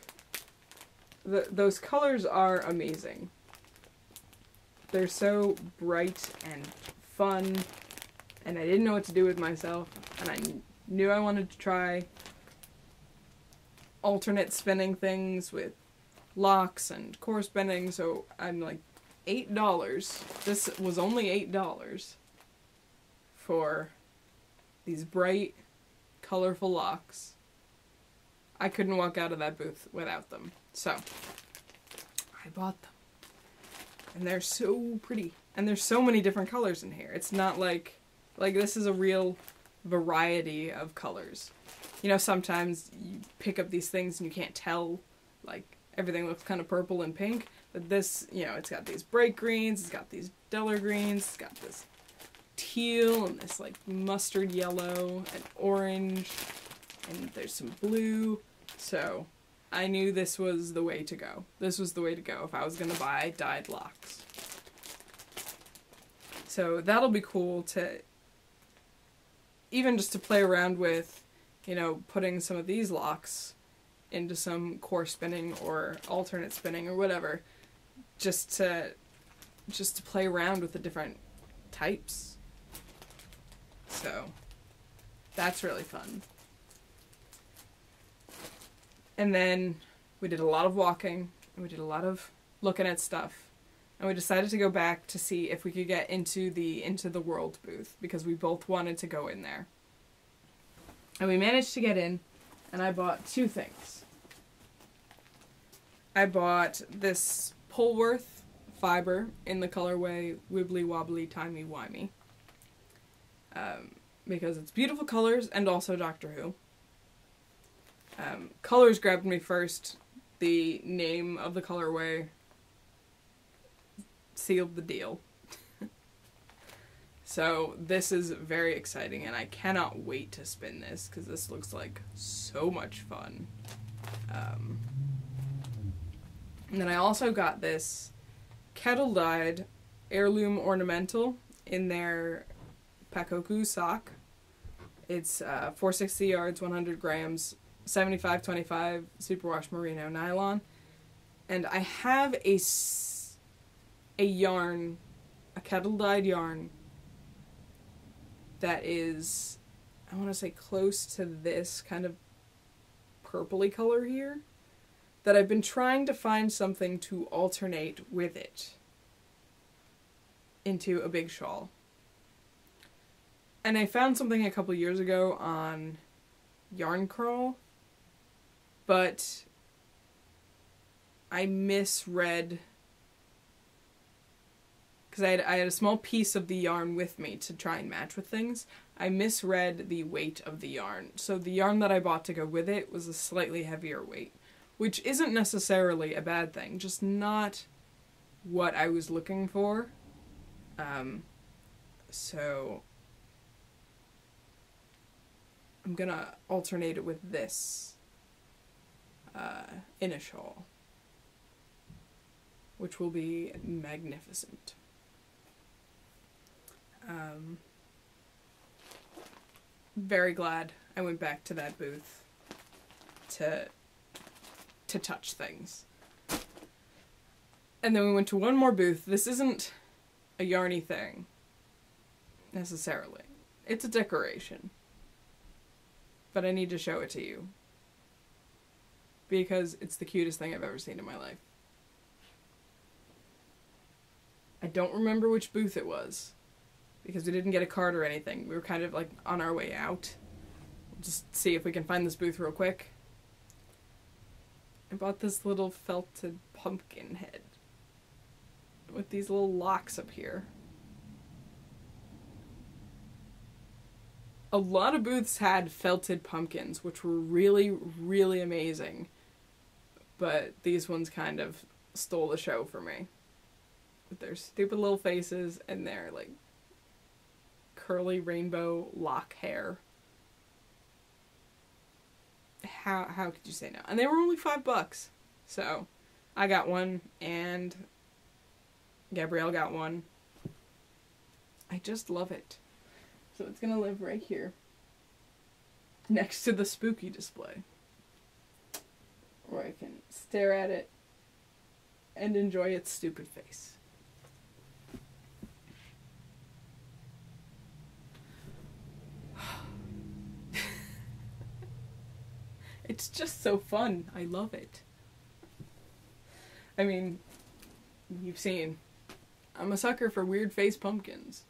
the, those colors are amazing. They're so bright and fun, and I didn't know what to do with myself, and I knew I wanted to try alternate spinning things with locks and core spinning, so I'm like, eight dollars. This was only eight dollars for these bright, colorful locks. I couldn't walk out of that booth without them, so I bought them. And they're so pretty. And there's so many different colors in here. It's not like, like this is a real variety of colors. You know, sometimes you pick up these things and you can't tell, like, everything looks kind of purple and pink, but this, you know, it's got these bright greens, it's got these duller greens, it's got this teal and this, like, mustard yellow and orange, and there's some blue, so I knew this was the way to go. This was the way to go if I was going to buy dyed locks. So that'll be cool to, even just to play around with, you know, putting some of these locks into some core spinning or alternate spinning or whatever, just to just to play around with the different types. So that's really fun. And then we did a lot of walking, and we did a lot of looking at stuff, and we decided to go back to see if we could get into the Into the Whirled booth, because we both wanted to go in there. And we managed to get in, and I bought two things. I bought this Polworth fiber in the colorway Wibbly Wobbly Timey Wimey, um, because it's beautiful colors and also Doctor Who. Um, colors grabbed me first. The name of the colorway sealed the deal. So this is very exciting, and I cannot wait to spin this, because this looks like so much fun. Um, and then I also got this kettle dyed heirloom ornamental in their Pakoku sock. It's uh, four hundred sixty yards, one hundred grams, seventy-five twenty-five superwash merino nylon. And I have a, s a yarn, a kettle dyed yarn that is, I want to say, close to this kind of purpley color here, that I've been trying to find something to alternate with it into a big shawl. And I found something a couple years ago on Yarn Crawl, but I misread, because I had, I had a small piece of the yarn with me to try and match with things. I misread the weight of the yarn, so the yarn that I bought to go with it was a slightly heavier weight, which isn't necessarily a bad thing, just not what I was looking for. Um, so I'm gonna alternate it with this uh, inner shawl, which will be magnificent. Um, very glad I went back to that booth to to touch things. And then we went to one more booth. This isn't a yarny thing, necessarily. It's a decoration. But I need to show it to you, because it's the cutest thing I've ever seen in my life. I don't remember which booth it was, because we didn't get a card or anything. We were kind of like on our way out. We'll just see if we can find this booth real quick. I bought this little felted pumpkin head with these little locks up here. A lot of booths had felted pumpkins, which were really, really amazing, but these ones kind of stole the show for me. With their stupid little faces and their, like, curly rainbow lock hair. How, how could you say no? And they were only five bucks. So, I got one, and Gabrielle got one. I just love it. So it's gonna live right here, next to the spooky display. Or I can stare at it and enjoy its stupid face. It's just so fun. I love it. I mean, you've seen, I'm a sucker for weird face pumpkins.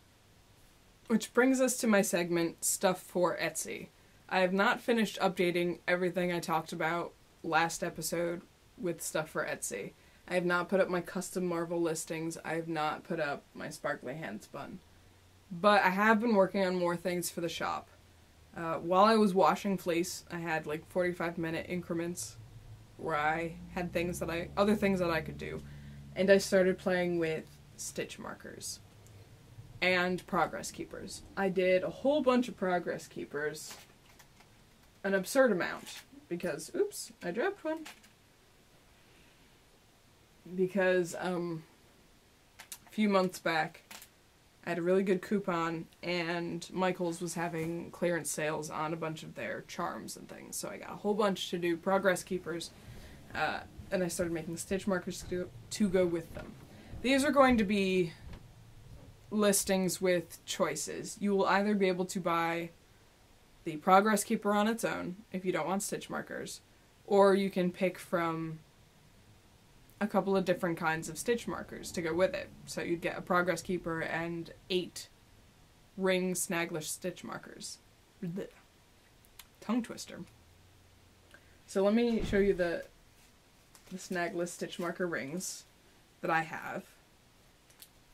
Which brings us to my segment, Stuff for Etsy. I have not finished updating everything I talked about last episode with Stuff for Etsy. I have not put up my custom Marvel listings. I have not put up my sparkly handspun. But I have been working on more things for the shop. Uh, while I was washing fleece, I had like forty-five minute increments where I had things that I, other things that I could do. And I started playing with stitch markers and progress keepers. I did a whole bunch of progress keepers, an absurd amount, because, oops, I dropped one. Because um, a few months back, I had a really good coupon, and Michaels was having clearance sales on a bunch of their charms and things, so I got a whole bunch to do progress keepers, uh, and I started making stitch markers to, to go with them. These are going to be listings with choices. You will either be able to buy the progress keeper on its own, if you don't want stitch markers, or you can pick from a couple of different kinds of stitch markers to go with it. So you'd get a progress keeper and eight ring snaglish stitch markers. Blech. Tongue twister. So let me show you the, the snaglish stitch marker rings that I have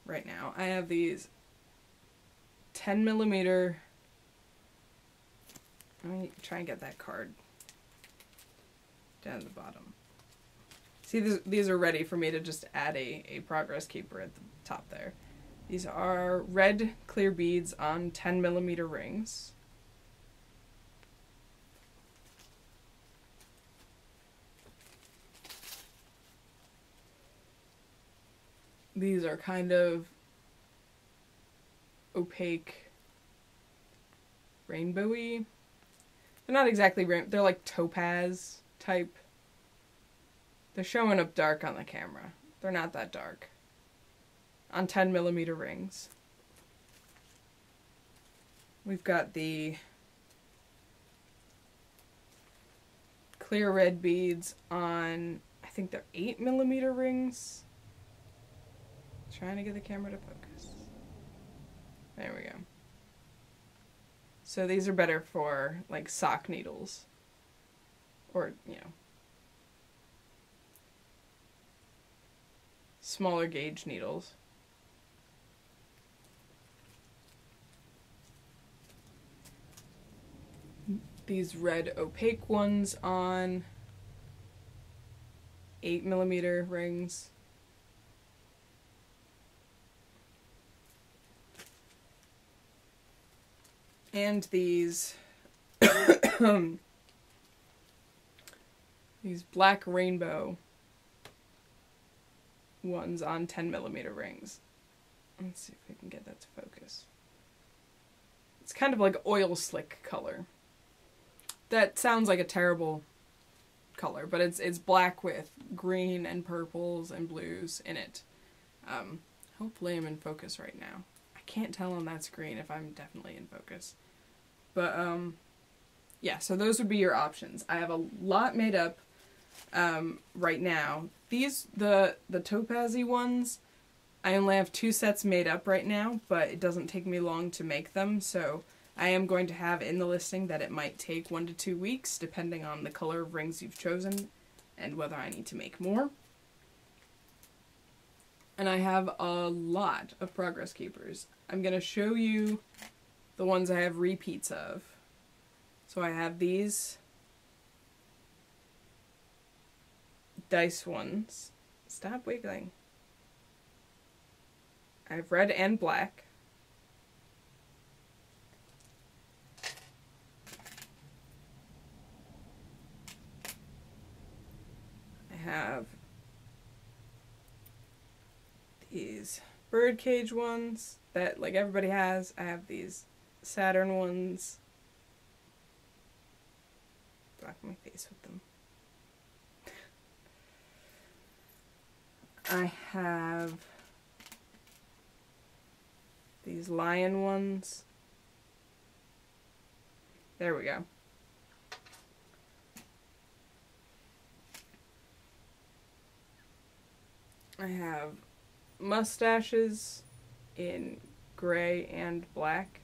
right now. I have these ten millimeter, let me try and get that card down at the bottom. See, these are ready for me to just add a, a progress keeper at the top there. These are red clear beads on ten millimeter rings. These are kind of opaque, rainbowy. They're not exactly rainbow, they're like topaz type. They're showing up dark on the camera. They're not that dark. On ten millimeter rings. We've got the clear red beads on, I think they're eight millimeter rings. Trying to get the camera to focus. There we go. So these are better for like sock needles. Or, you know, smaller gauge needles. these red opaque ones on eight millimeter rings. And these these black rainbow ones on ten millimeter rings. Let's see if we can get that to focus. It's kind of like oil slick color. That sounds like a terrible color, but it's it's black with green and purples and blues in it. Um, hopefully I'm in focus right now. I can't tell on that screen if I'm definitely in focus. But um, yeah, so those would be your options. I have a lot made up um, right now. These, the, the topazy ones, I only have two sets made up right now, but it doesn't take me long to make them, so I am going to have in the listing that it might take one to two weeks, depending on the color of rings you've chosen and whether I need to make more. And I have a lot of progress keepers. I'm going to show you the ones I have repeats of. So I have these dice ones. Stop wiggling. I have red and black. I have these birdcage ones that like everybody has. I have these Saturn ones. Black my face with them. I have these lion ones. There we go. I have mustaches in gray and black.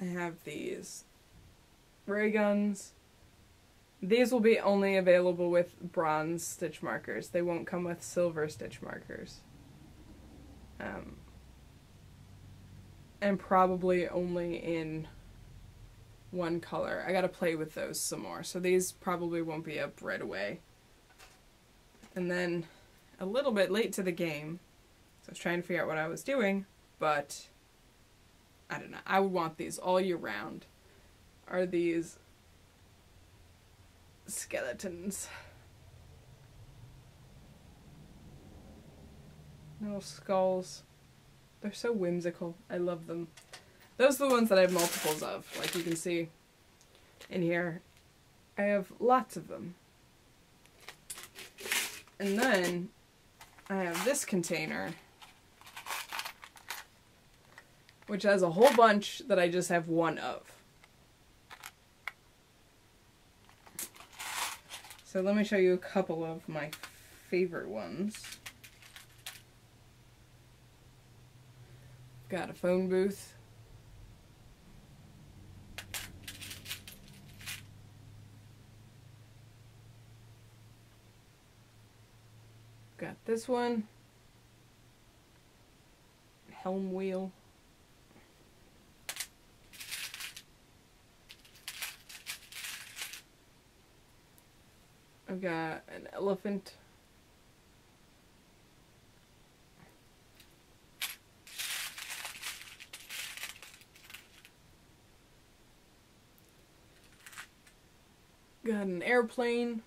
I have these ray guns. These will be only available with bronze stitch markers. They won't come with silver stitch markers. Um, and probably only in one color. I gotta play with those some more, so these probably won't be up right away. And then a little bit late to the game, so I was trying to figure out what I was doing, but I don't know, I would want these all year round, are these skeletons. Little skulls. They're so whimsical. I love them. Those are the ones that I have multiples of, like you can see in here. I have lots of them. And then I have this container, which has a whole bunch that I just have one of. So let me show you a couple of my favorite ones. Got a phone booth. Got this one. Helm wheel. I've got an elephant. Got an airplane.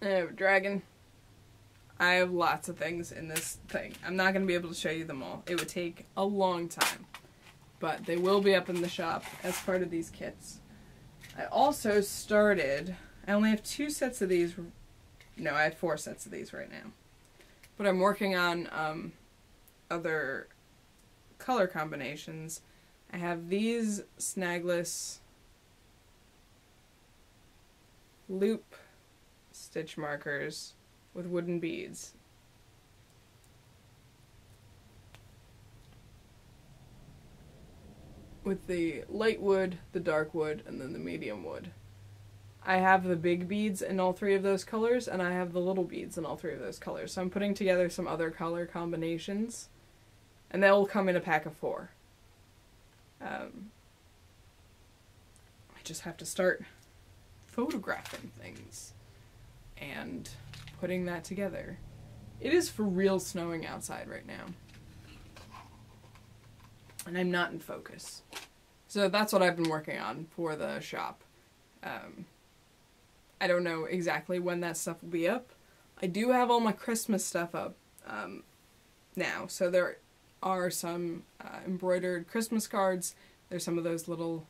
I have a dragon. I have lots of things in this thing. I'm not going to be able to show you them all. It would take a long time. But they will be up in the shop as part of these kits. I also started, I only have two sets of these, no, I have four sets of these right now. But I'm working on um, other color combinations. I have these Snagless Loop stitch markers with wooden beads. With the light wood, the dark wood, and then the medium wood. I have the big beads in all three of those colors, and I have the little beads in all three of those colors. So I'm putting together some other color combinations, and they'll come in a pack of four. Um, I just have to start photographing things and putting that together. It is for real snowing outside right now. And I'm not in focus. So that's what I've been working on for the shop. Um, I don't know exactly when that stuff will be up. I do have all my Christmas stuff up um, now, so there are some uh, embroidered Christmas cards. There's some of those little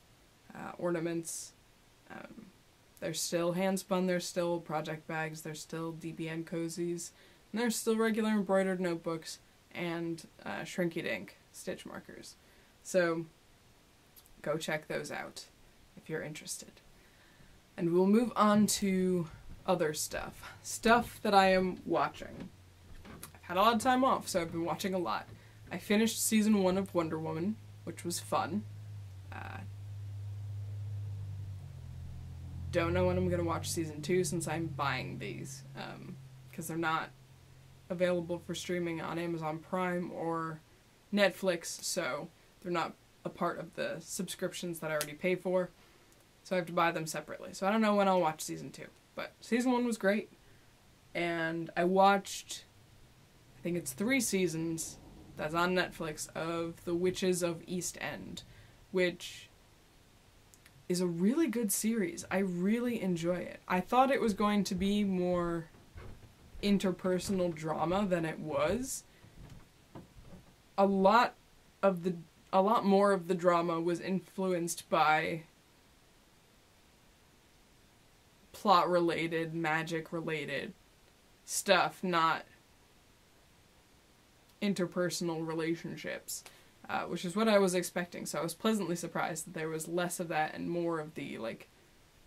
uh, ornaments. Um, there's still hand spun, there's still project bags, there's still D B N cozies, and there's still regular embroidered notebooks and uh, Shrinky Dink stitch markers. So go check those out if you're interested. And we'll move on to other stuff. Stuff that I am watching. I've had a lot of time off, so I've been watching a lot. I finished season one of Wonder Woman, which was fun. Uh, don't know when I'm gonna watch season two since I'm buying these, um, because they're not available for streaming on Amazon Prime or Netflix, so they're not a part of the subscriptions that I already pay for. So I have to buy them separately. So I don't know when I'll watch season two, but season one was great. And I watched, I think it's three seasons that's on Netflix of The Witches of East End, which is a really good series. I really enjoy it. I thought it was going to be more interpersonal drama than it was. A lot of the, a lot more of the drama was influenced by plot-related, magic-related stuff, not interpersonal relationships, uh, which is what I was expecting. So I was pleasantly surprised that there was less of that and more of the, like,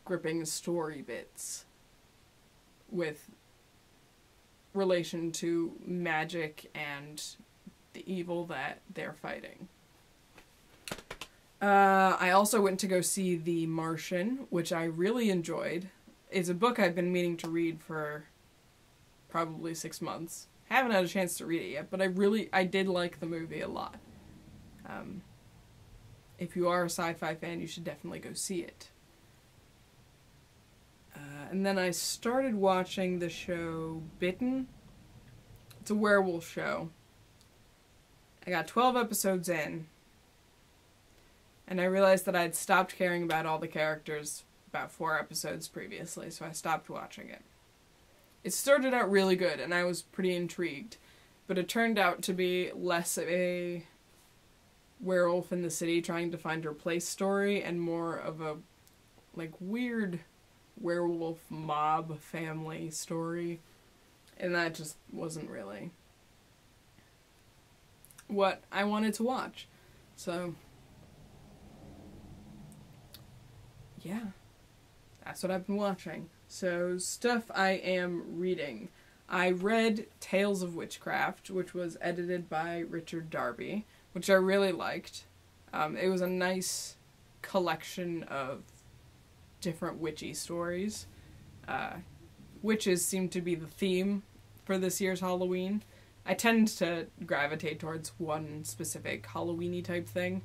gripping story bits with relation to magic and the evil that they're fighting. Uh, I also went to go see The Martian, which I really enjoyed. It's a book I've been meaning to read for probably six months. I haven't had a chance to read it yet, but I really, I did like the movie a lot. Um, if you are a sci-fi fan, you should definitely go see it. Uh, and then I started watching the show Bitten. It's a werewolf show. I got twelve episodes in, and I realized that I had stopped caring about all the characters about four episodes previously, so I stopped watching it. It started out really good, and I was pretty intrigued, but it turned out to be less of a werewolf in the city trying to find her place story, and more of a, like, weird werewolf mob family story, and that just wasn't really what I wanted to watch. So yeah, that's what I've been watching. So, stuff I am reading. I read Tales of Witchcraft, which was edited by Richard Darby, which I really liked. Um, it was a nice collection of different witchy stories. Uh, witches seem to be the theme for this year's Halloween. I tend to gravitate towards one specific Halloween-y type thing.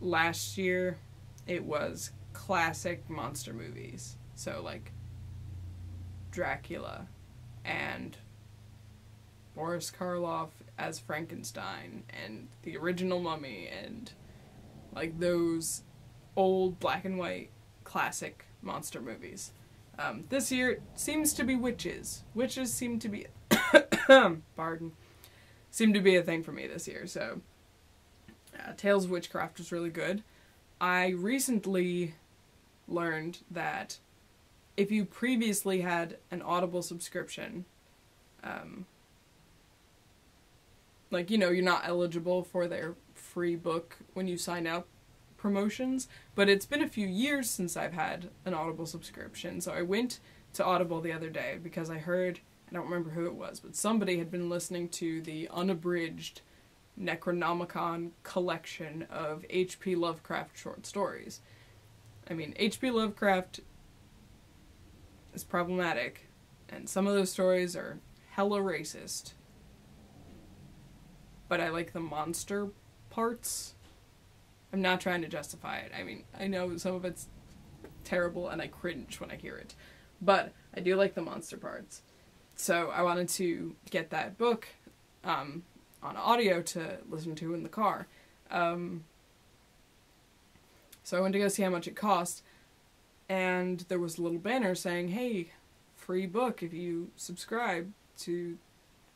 Last year, it was classic monster movies, so like Dracula and Boris Karloff as Frankenstein and the original Mummy and like those old black and white classic monster movies. Um, this year it seems to be witches. Witches seem to be pardon, seem to be a thing for me this year, so uh, Tales of Witchcraft was really good. I recently learned that if you previously had an Audible subscription, um, like, you know, you're not eligible for their free book when you sign up promotions, but it's been a few years since I've had an Audible subscription, so I went to Audible the other day because I heard, I don't remember who it was, but somebody had been listening to the unabridged Necronomicon collection of H P Lovecraft short stories. I mean, H P Lovecraft is problematic, and some of those stories are hella racist. But I like the monster parts. I'm not trying to justify it. I mean, I know some of it's terrible and I cringe when I hear it, but I do like the monster parts. So I wanted to get that book um, on audio to listen to in the car. Um, so I went to go see how much it cost, and there was a little banner saying, hey, free book if you subscribe to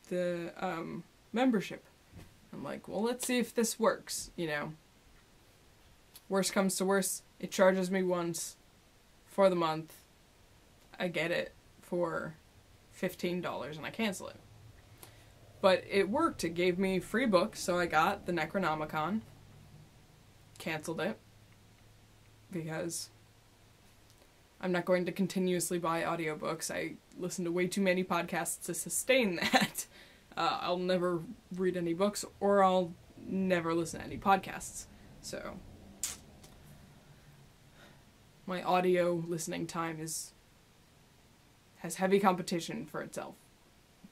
the um, membership. I'm like, well, let's see if this works, you know. Worst comes to worst, it charges me once for the month. I get it for fifteen dollars and I cancel it. But it worked. It gave me free books, so I got the Necronomicon. Canceled it. Because I'm not going to continuously buy audiobooks. I listen to way too many podcasts to sustain that. Uh, I'll never read any books, or I'll never listen to any podcasts. So my audio listening time is has heavy competition for itself.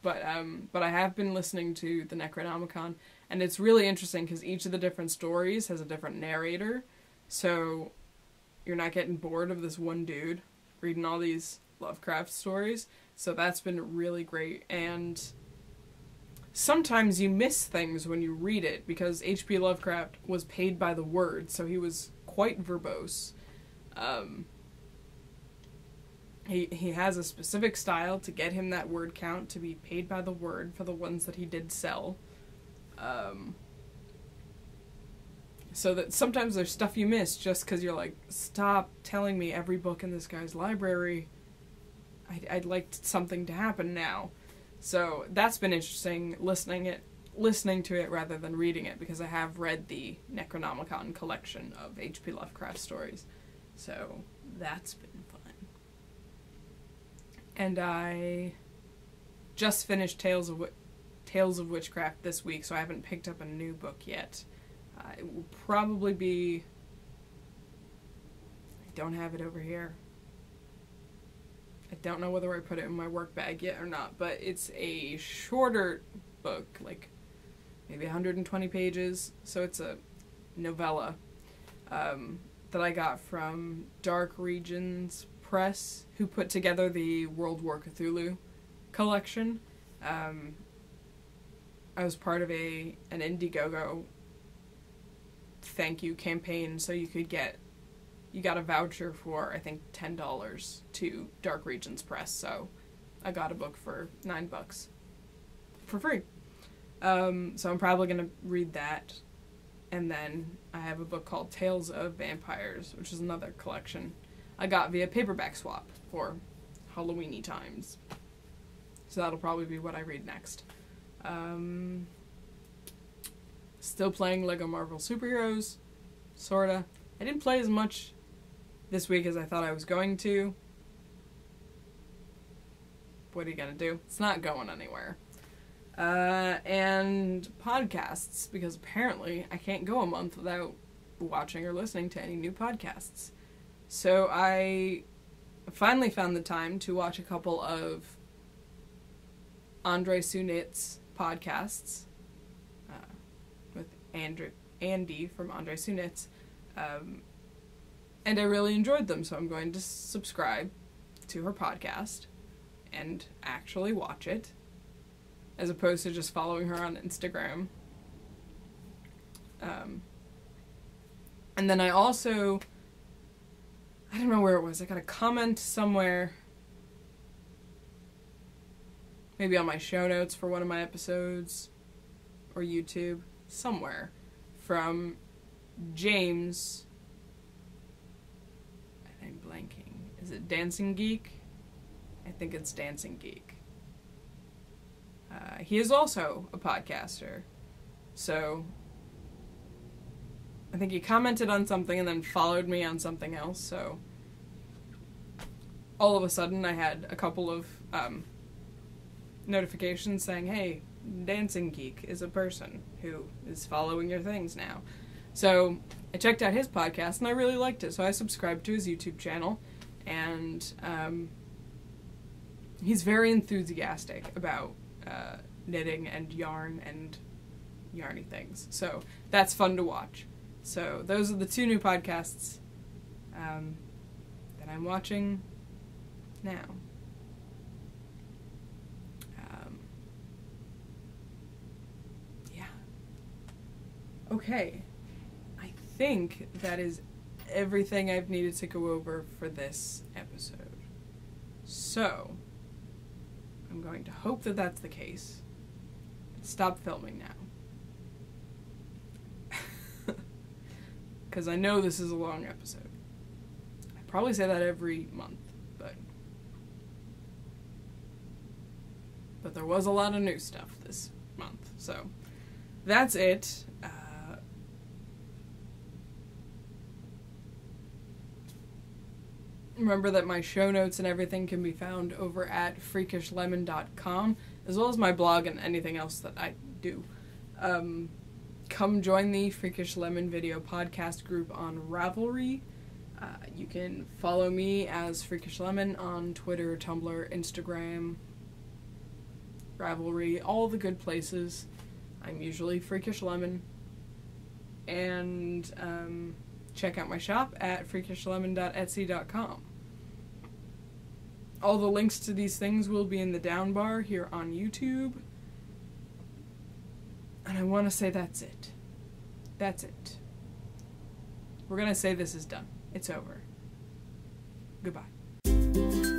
But um, but I have been listening to the Necronomicon, and it's really interesting because each of the different stories has a different narrator, so you're not getting bored of this one dude reading all these Lovecraft stories. So that's been really great, and sometimes you miss things when you read it, because H P Lovecraft was paid by the word, so he was quite verbose. Um, he, he has a specific style to get him that word count, to be paid by the word for the ones that he did sell. Um, so that sometimes there's stuff you miss just because you're like, stop telling me every book in this guy's library. I'd, I'd like something to happen now. So that's been interesting, listening it, listening to it rather than reading it, because I have read the Necronomicon collection of H P Lovecraft stories. So that's been fun. And I just finished Tales of, Tales of Witchcraft this week, so I haven't picked up a new book yet. Uh, it will probably be... I don't have it over here. I don't know whether I put it in my work bag yet or not, but it's a shorter book, like maybe one hundred twenty pages, so it's a novella um, that I got from Dark Regions Press, who put together the World War Cthulhu collection. Um, I was part of a an Indiegogo thank you campaign, so you could get you got a voucher for, I think, ten dollars to Dark Regions Press, so I got a book for nine bucks for free. Um, so I'm probably going to read that, and then I have a book called Tales of Vampires, which is another collection I got via paperback swap for Halloweeny times. So that'll probably be what I read next. Um, still playing Lego Marvel Superheroes, sorta. I didn't play as much this week as I thought I was going to. What are you gonna do? It's not going anywhere. Uh, and podcasts, because apparently I can't go a month without watching or listening to any new podcasts. So I finally found the time to watch a couple of Andre Sunitz podcasts uh, with Andre, Andy from Andre Sunitz. Um, and I really enjoyed them, so I'm going to subscribe to her podcast and actually watch it, as opposed to just following her on Instagram. Um, and then I also, I don't know where it was, I got a comment somewhere, maybe on my show notes for one of my episodes, or YouTube, somewhere, from James, I'm blanking, is it Dancing Geek? I think it's Dancing Geek. Uh, he is also a podcaster, so I think he commented on something and then followed me on something else, so all of a sudden I had a couple of um, notifications saying, hey, Dancing Geek is a person who is following your things now. So I checked out his podcast and I really liked it, so I subscribed to his YouTube channel, and um, he's very enthusiastic about uh, knitting and yarn and yarny things, so that's fun to watch. So those are the two new podcasts um, that I'm watching now. Um, yeah. Okay. I think that is everything I've needed to go over for this episode. So I'm going to hope that that's the case. Stop filming now. Because I know this is a long episode. I probably say that every month, but... But there was a lot of new stuff this month, so... That's it. Uh, remember that my show notes and everything can be found over at freakish lemon dot com, as well as my blog and anything else that I do. Um... Come join the Freakish Lemon video podcast group on Ravelry. Uh, you can follow me as Freakish Lemon on Twitter, Tumblr, Instagram, Ravelry, all the good places. I'm usually Freakish Lemon. And um, check out my shop at freakish lemon dot etsy dot com. All the links to these things will be in the down bar here on YouTube. And I want to say that's it. That's it. We're going to say this is done. It's over. Goodbye.